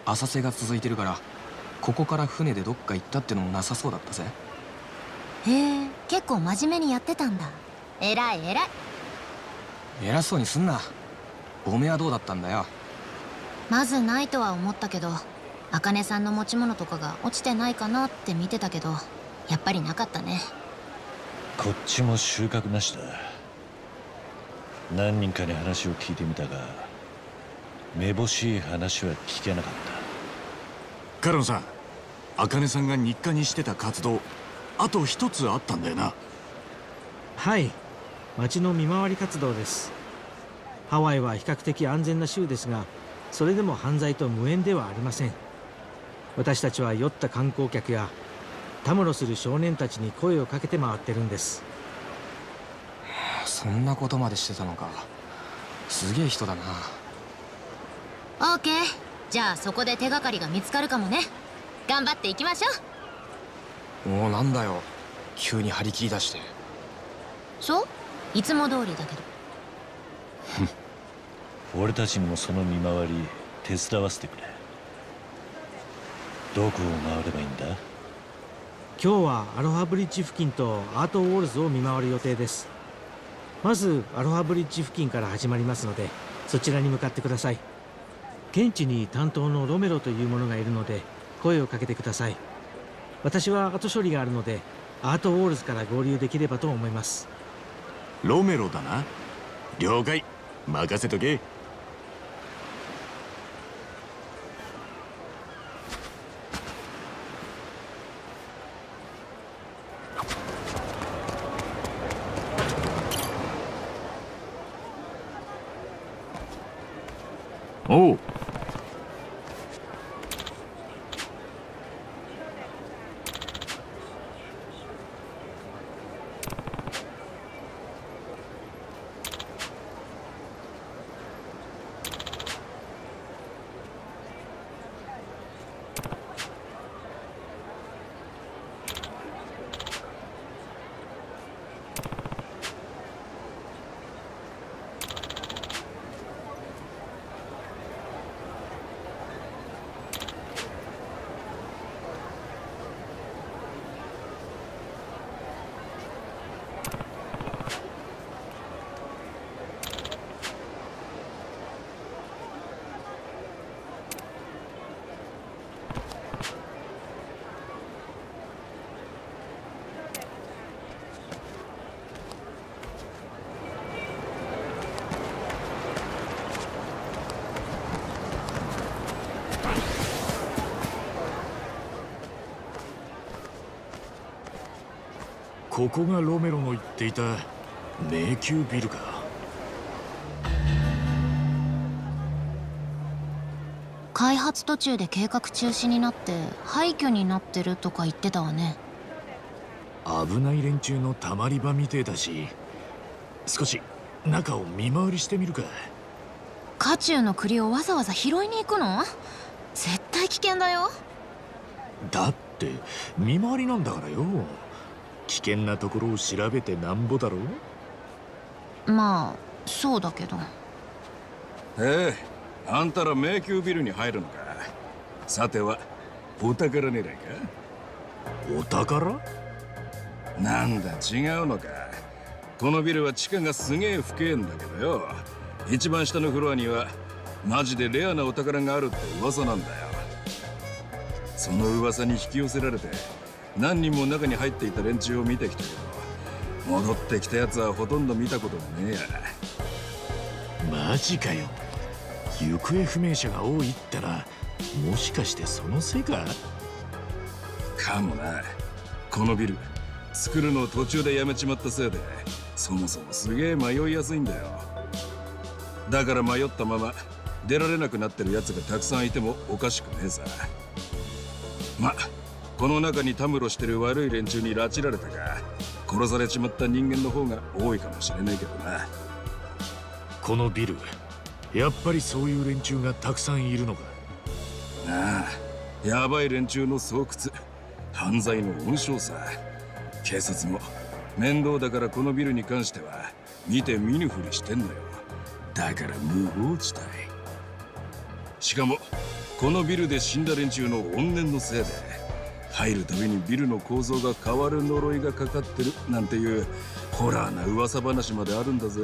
浅瀬が続いてるから、ここから船でどっか行ったってのもなさそうだったぜ。へえ、結構真面目にやってたんだ。偉い偉い。偉そうにすんな。おめえはどうだったんだよ。まずないとは思ったけど、茜さんの持ち物とかが落ちてないかなって見てたけど、やっぱりなかったね。こっちも収穫なしだ。何人かに話を聞いてみたが、めぼしい話は聞けなかっカロンさん、茜さんが日課にしてた活動、あと一つあったんだよな。はい、町の見回り活動です。ハワイは比較的安全な州ですが、それでも犯罪と無縁ではありません。私たちは酔った観光客やたむろする少年たちに声をかけて回ってるんです。そんなことまでしてたのか。すげえ人だな。オーケー、じゃあそこで手がかりが見つかるかもね。頑張っていきましょう。もうなんだよ、急に張り切り出して。そう、いつも通りだけど。俺たちにもその見回り手伝わせてくれ。どこを回ればいいんだ？今日はアロハブリッジ付近とアートウォールズを見回る予定です。まずアロハブリッジ付近から始まりますので、そちらに向かってください。現地に担当のロメロという者がいるので声をかけてください。私は後処理があるのでアートウォールズから合流できればと思います。ロメロだな。了解、任せとけ。おう。ここがロメロの言っていた迷宮ビルか。開発途中で計画中止になって廃墟になってるとか言ってたわね。危ない連中のたまり場みてえだし、少し中を見回りしてみるか。家中の栗をわざわざ拾いに行くの？絶対危険だよ。だって見回りなんだからよ。危険なところを調べてなんぼだろう。まあそうだけど。あんたら迷宮ビルに入るのか。さてはお宝狙いか。お宝なんだ、違うのか。このビルは地下がすげえ深えんだけどよ、一番下のフロアにはマジでレアなお宝があるって噂なんだよ。その噂に引き寄せられて何人も中に入っていた連中を見てきたけど、戻ってきたやつはほとんど見たことがねえや。マジかよ。行方不明者が多いったらもしかしてそのせいか？かもな。このビル作るのを途中でやめちまったせいで、そもそもすげえ迷いやすいんだよ。だから迷ったまま出られなくなってるやつがたくさんいてもおかしくねえさ。まこの中にたむろしてる悪い連中に拉致られたか、殺されちまった人間の方が多いかもしれないけどな。このビル、やっぱりそういう連中がたくさんいるのか。ああ、やばい連中の巣窟、犯罪の温床さ。警察も面倒だからこのビルに関しては見て見ぬふりしてんのよ。だから無法地帯。しかもこのビルで死んだ連中の怨念のせいで、入るたびにビルの構造が変わる呪いがかかってるなんていうホラーな噂話まであるんだぜ。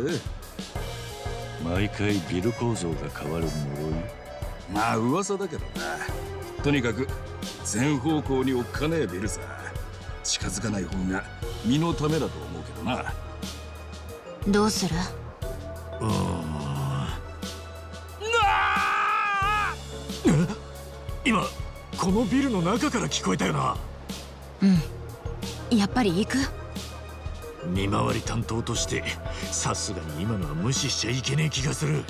毎回ビル構造が変わる呪い？まあ噂だけどな。とにかく全方向におっかねえビルさ。近づかない方が身のためだと思うけどな。どうする？今このビルの中から聞こえたよな。うん、やっぱり行く。見回り担当としてさすがに今のは無視しちゃいけねえ気がする。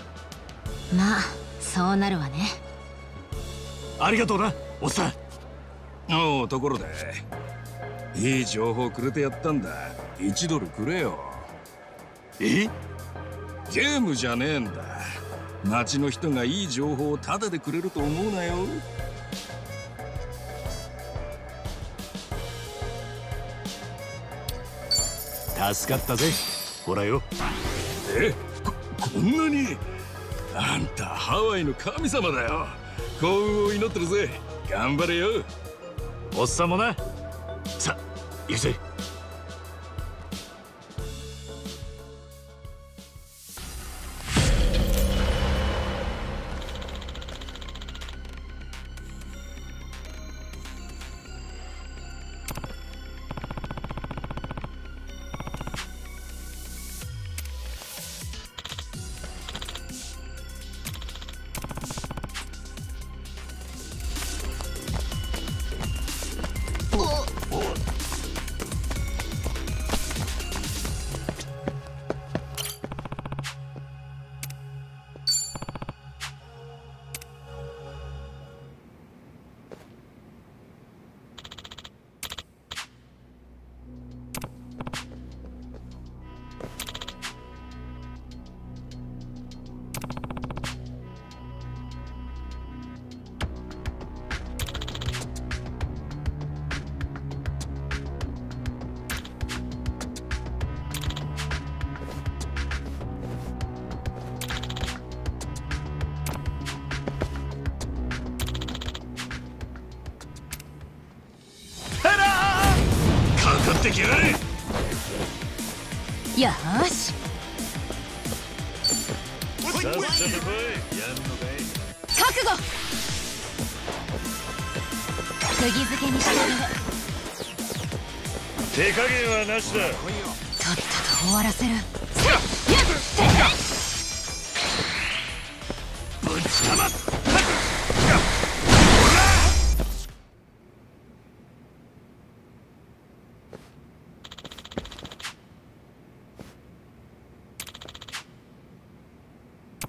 まあそうなるわね。ありがとうな、おっさん。おお、ところでいい情報くれてやったんだ。$1くれよ。え？ゲームじゃねえんだ。街の人がいい情報をタダでくれると思うなよ。助かったぜ。ほらよ。え？こんなに？あんたハワイの神様だよ。幸運を祈ってるぜ。頑張れよ。おっさんもな。さあ、行くぜ。とっとと終わらせる。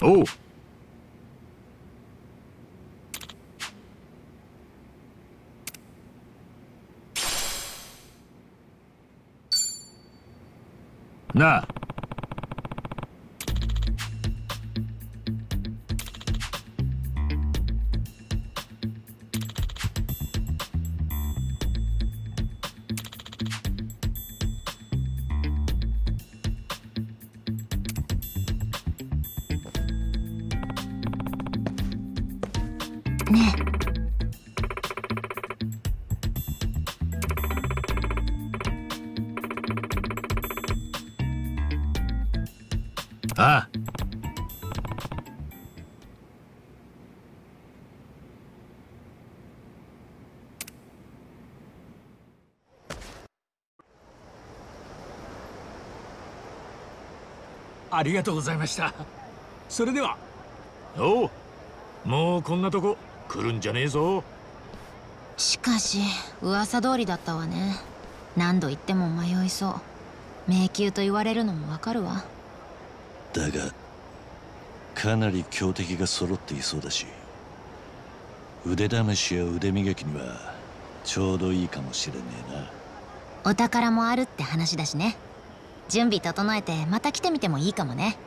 おう。なあ、ねえ。ああ、ありがとうございました。それでは。おう、もうこんなとこ来るんじゃねえぞ。しかし噂通りだったわね。何度行っても迷いそう。迷宮と言われるのもわかるわ。だがかなり強敵が揃っていそうだし、腕試しや腕磨きにはちょうどいいかもしれねえな。お宝もあるって話だしね。準備整えてまた来てみてもいいかもね。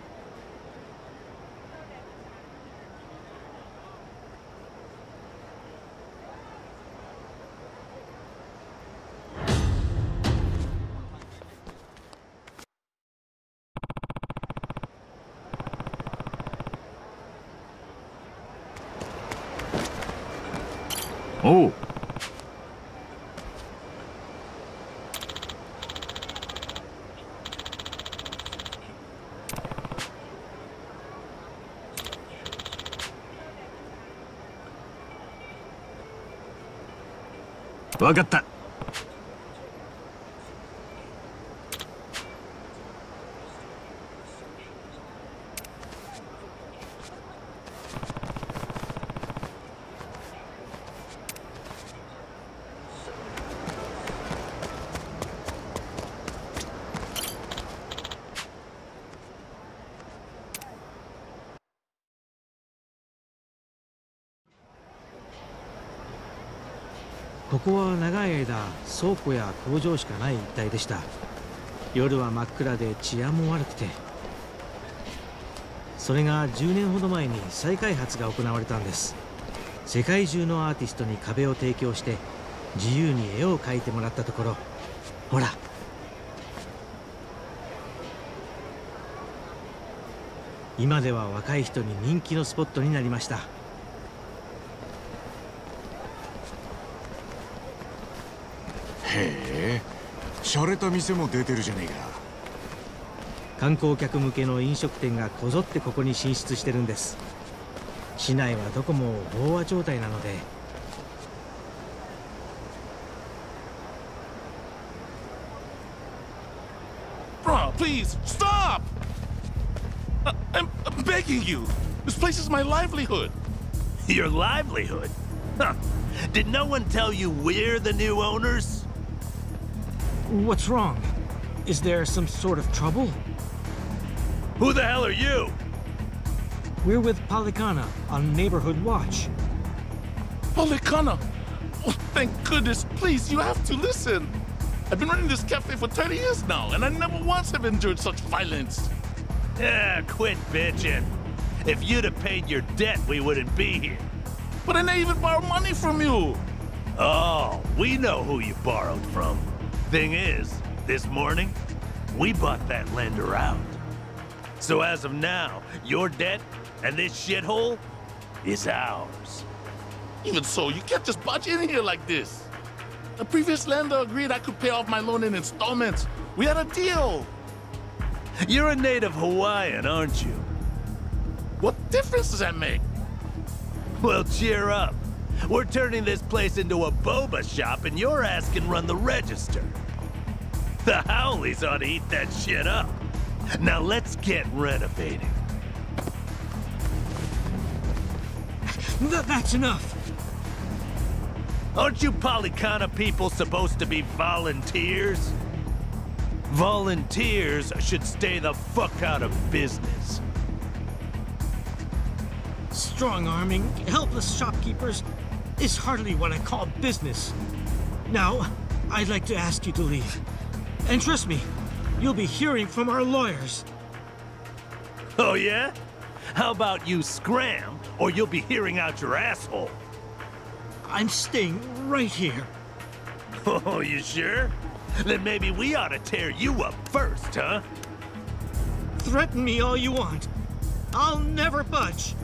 おう。わかった。ここは長い間倉庫や工場しかない一帯でした。夜は真っ暗で治安も悪くて、それが10年ほど前に再開発が行われたんです。世界中のアーティストに壁を提供して自由に絵を描いてもらったところ、ほら今では若い人に人気のスポットになりました。へえ、洒落た店も出てるじゃねえか。観光客向けの飲食店がこぞってここに進出してるんです。市内はどこも飽和状態なので。Please stop! I'm begging you. This place is my livelihood. Your livelihood? Huh. Did no one tell you we're the new owners? What's wrong? Is there some sort of trouble? Who the hell are you? We're with Policana on Neighborhood Watch. Policana? Oh, thank goodness. Please, you have to listen. I've been running this cafe for 30 years now, and I never once have endured such violence. Yeah, quit bitching. If you'd have paid your debt, we wouldn't be here. But I never even borrowed money from you. Oh, we know who you borrowed from. Thing is, this morning, we bought that lender out. So as of now, your debt and this shithole is ours. Even so, you can't just barge in here like this. The previous lender agreed I could pay off my loan in installments. We had a deal. You're a native Hawaiian, aren't you? What difference does that make? Well, cheer up. We're turning this place into a boba shop, and your ass can run the register. The Howleys ought to eat that shit up. Now let's get renovating. That's enough. Aren't you Policana people supposed to be volunteers? Volunteers should stay the fuck out of business. Strong-arming helpless shopkeepers is hardly what I call business. Now, I'd like to ask you to leave. And trust me, you'll be hearing from our lawyers. Oh yeah? How about you scram, or you'll be hearing out your asshole. I'm staying right here. Oh, you sure? Then maybe we ought to tear you up first, huh? Threaten me all you want. I'll never budge.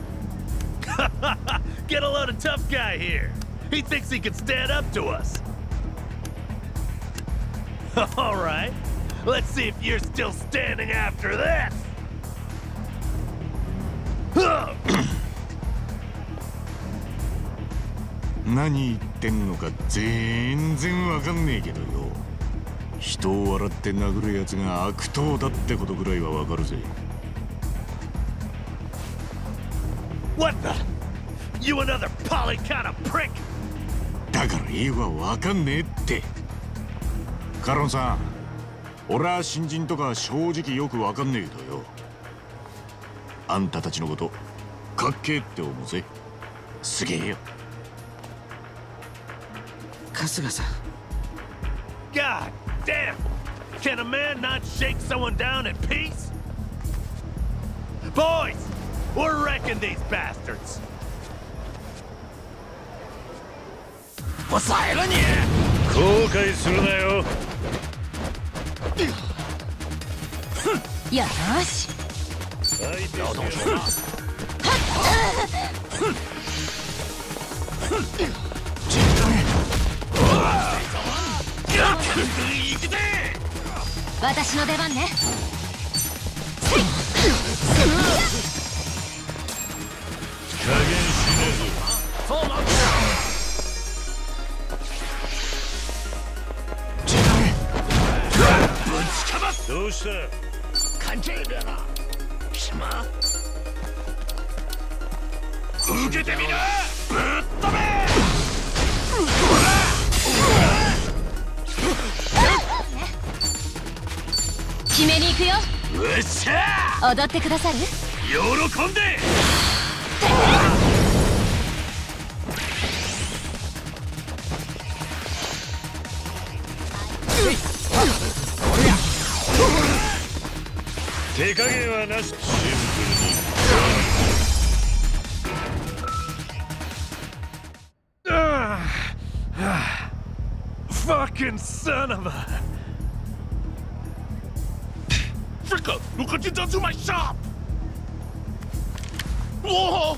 Get a load of tough guy here. He thinks he can stand up to us. All right. Let's see if you're still standing after this.何言ってんのか全然わかんねえけどよ。人を笑って殴るやつが悪党だってことぐらいはわかるぜ。What the? You another Policana prick! だから言えばわかんねえって。カロンさん、俺は新人とか正直よくわかんねえけどよ。あんたたちのことかっけえって思うぜ。すげえよ。God damn! Can a man not shake someone down in peace? Boys, we're wrecking these bastards. What's that?踊ってくださる？喜んで！手加減はなし。シンプルに。ああ、はあ、fucking son of a. Fricker, look what you done to my shop. Whoa.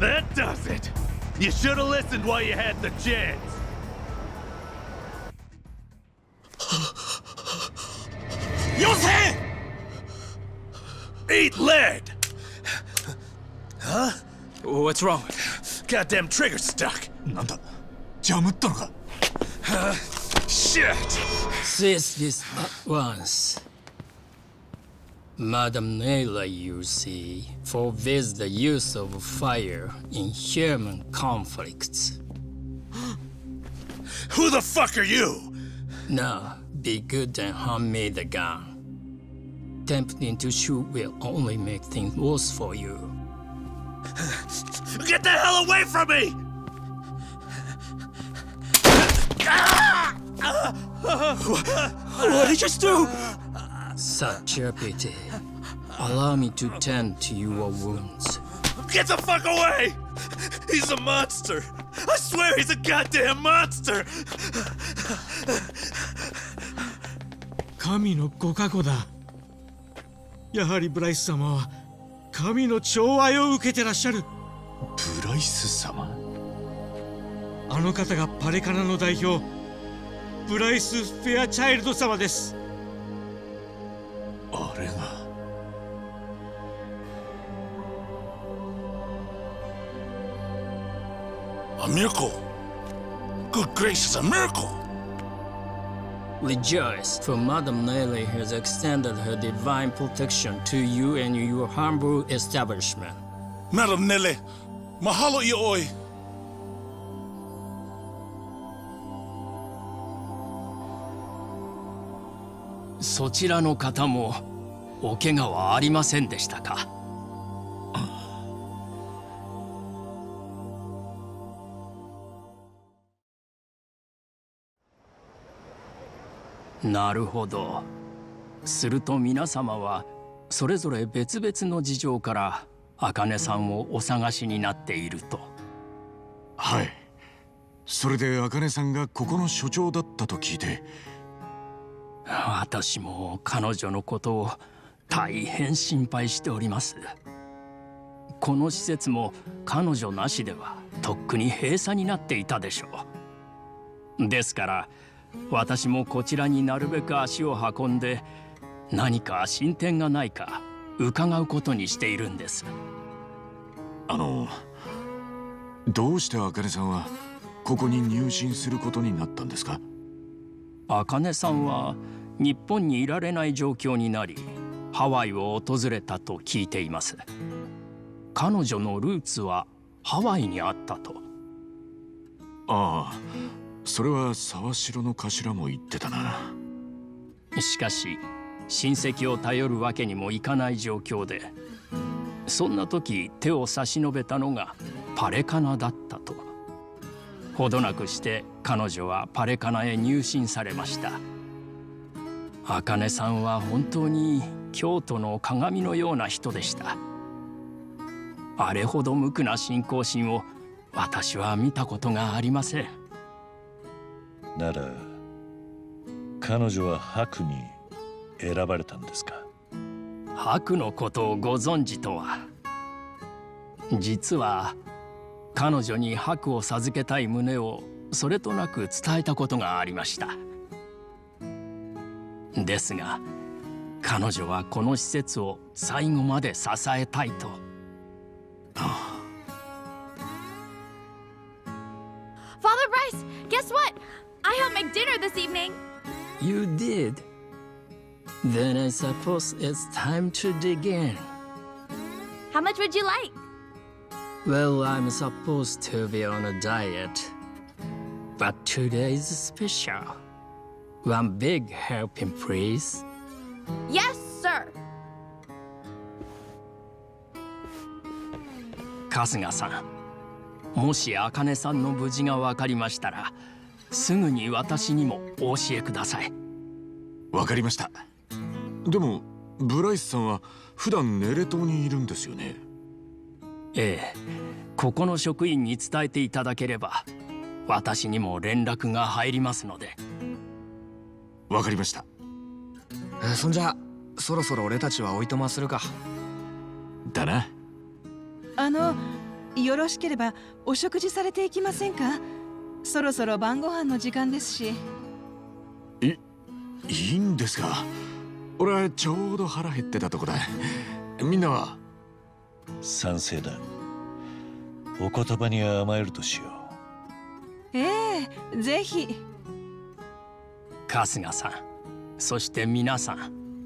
That does it. You should have listened while you had the chance. Yose! Eat lead! Huh? What's wrong? Goddamn trigger stuck. Nanda? Jamutto no ka? Shit! Says this at once. Madam Nayla, you see, forbids the use of fire in human conflicts. Who the fuck are you? Now, be good and hand me the gun. Tempting to shoot will only make things worse for you. Get the hell away from me! What did you just do? Satrapiti, allow me to tend to your wounds. Get the fuck away! He's a monster! I swear he's a goddamn monster! 神のご加護だ。やはりブライス様は神の寵愛を受けてらっしゃる。ブライス様、あの方がパレカナの代表、ブライス・フェアチャイルド様です。あれが。A miracle! Good gracious, a miracle! Rejoice, for Madame Nayla has extended her divine protection to you and your humble establishment. Madame Nayla, mahalo ioi! Sochira no kata mo okega wa arimasen deshita ka? なるほど。すると皆様はそれぞれ別々の事情から茜さんをお探しになっていると。はい、それで茜さんがここの所長だったと聞いて、私も彼女のことを大変心配しております。この施設も彼女なしではとっくに閉鎖になっていたでしょう。ですから私もこちらになるべく足を運んで、何か進展がないか伺うことにしているんです。どうして茜さんはここに入信することになったんですか？茜さんは日本にいられない状況になり、ハワイを訪れたと聞いています。彼女のルーツはハワイにあったと。ああ、それは沢城の頭も言ってたな。しかし親戚を頼るわけにもいかない状況で、そんな時手を差し伸べたのがパレカナだったと。ほどなくして彼女はパレカナへ入信されました。茜さんは本当に京都の鏡のような人でした。あれほど無垢な信仰心を私は見たことがありません。なら彼女は白に選ばれたんですか？白のことをご存知とは。実は彼女に白を授けたい旨をそれとなく伝えたことがありました。ですが彼女はこの施設を最後まで支えたいと。Father Bryce, guess what? I helped make dinner this evening. You did? Then I suppose it's time to dig in. How much would you like? Well, I'm supposed to be on a diet. But today is special. One big helping, please. Yes, sir. 春日さん、もし茜さんの無事が分かりましたら、すぐに私にもお教えください。わかりました。でもブライスさんは普段ネレ島にいるんですよね。ええ、ここの職員に伝えていただければ私にも連絡が入りますので。わかりました。そんじゃそろそろ俺たちはおいとまするか。だな。よろしければお食事されていきませんか。そろそろ晩ご飯の時間ですし。いいんですか。俺ちょうど腹減ってたとこだ。みんなは賛成だ。お言葉に甘えるとしよう。ええ、ぜひ。春日さん、そして皆さん、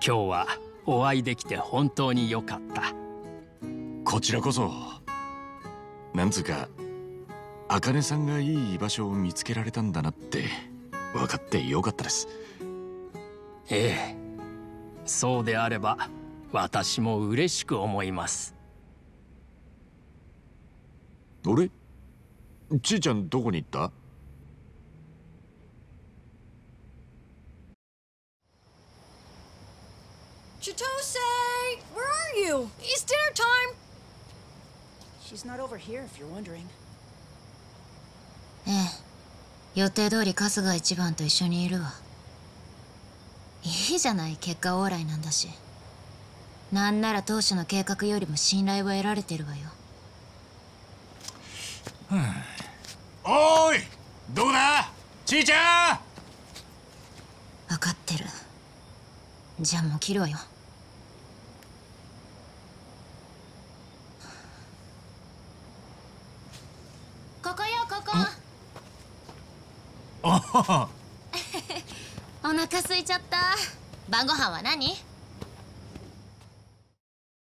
今日はお会いできて本当に良かった。こちらこそ。なんつうか、茜さんがいい居場所を見つけられたんだなって分かってよかったです。ええ、そうであれば私も嬉しく思います。あれ、ちいちゃんどこに行った？Chitose, where are you? It's dinner time. She's not over here, if you're wondering. ええ、予定通り春日一番と一緒にいるわ。いいじゃない、結果オーライなんだし。なんなら当初の計画よりも信頼は得られてるわよ。おーい、どこだ、ちいちゃん。分かってる。じゃあもう切るわよ。ここよ、ここ。お腹空いちゃった。晩ご飯は何？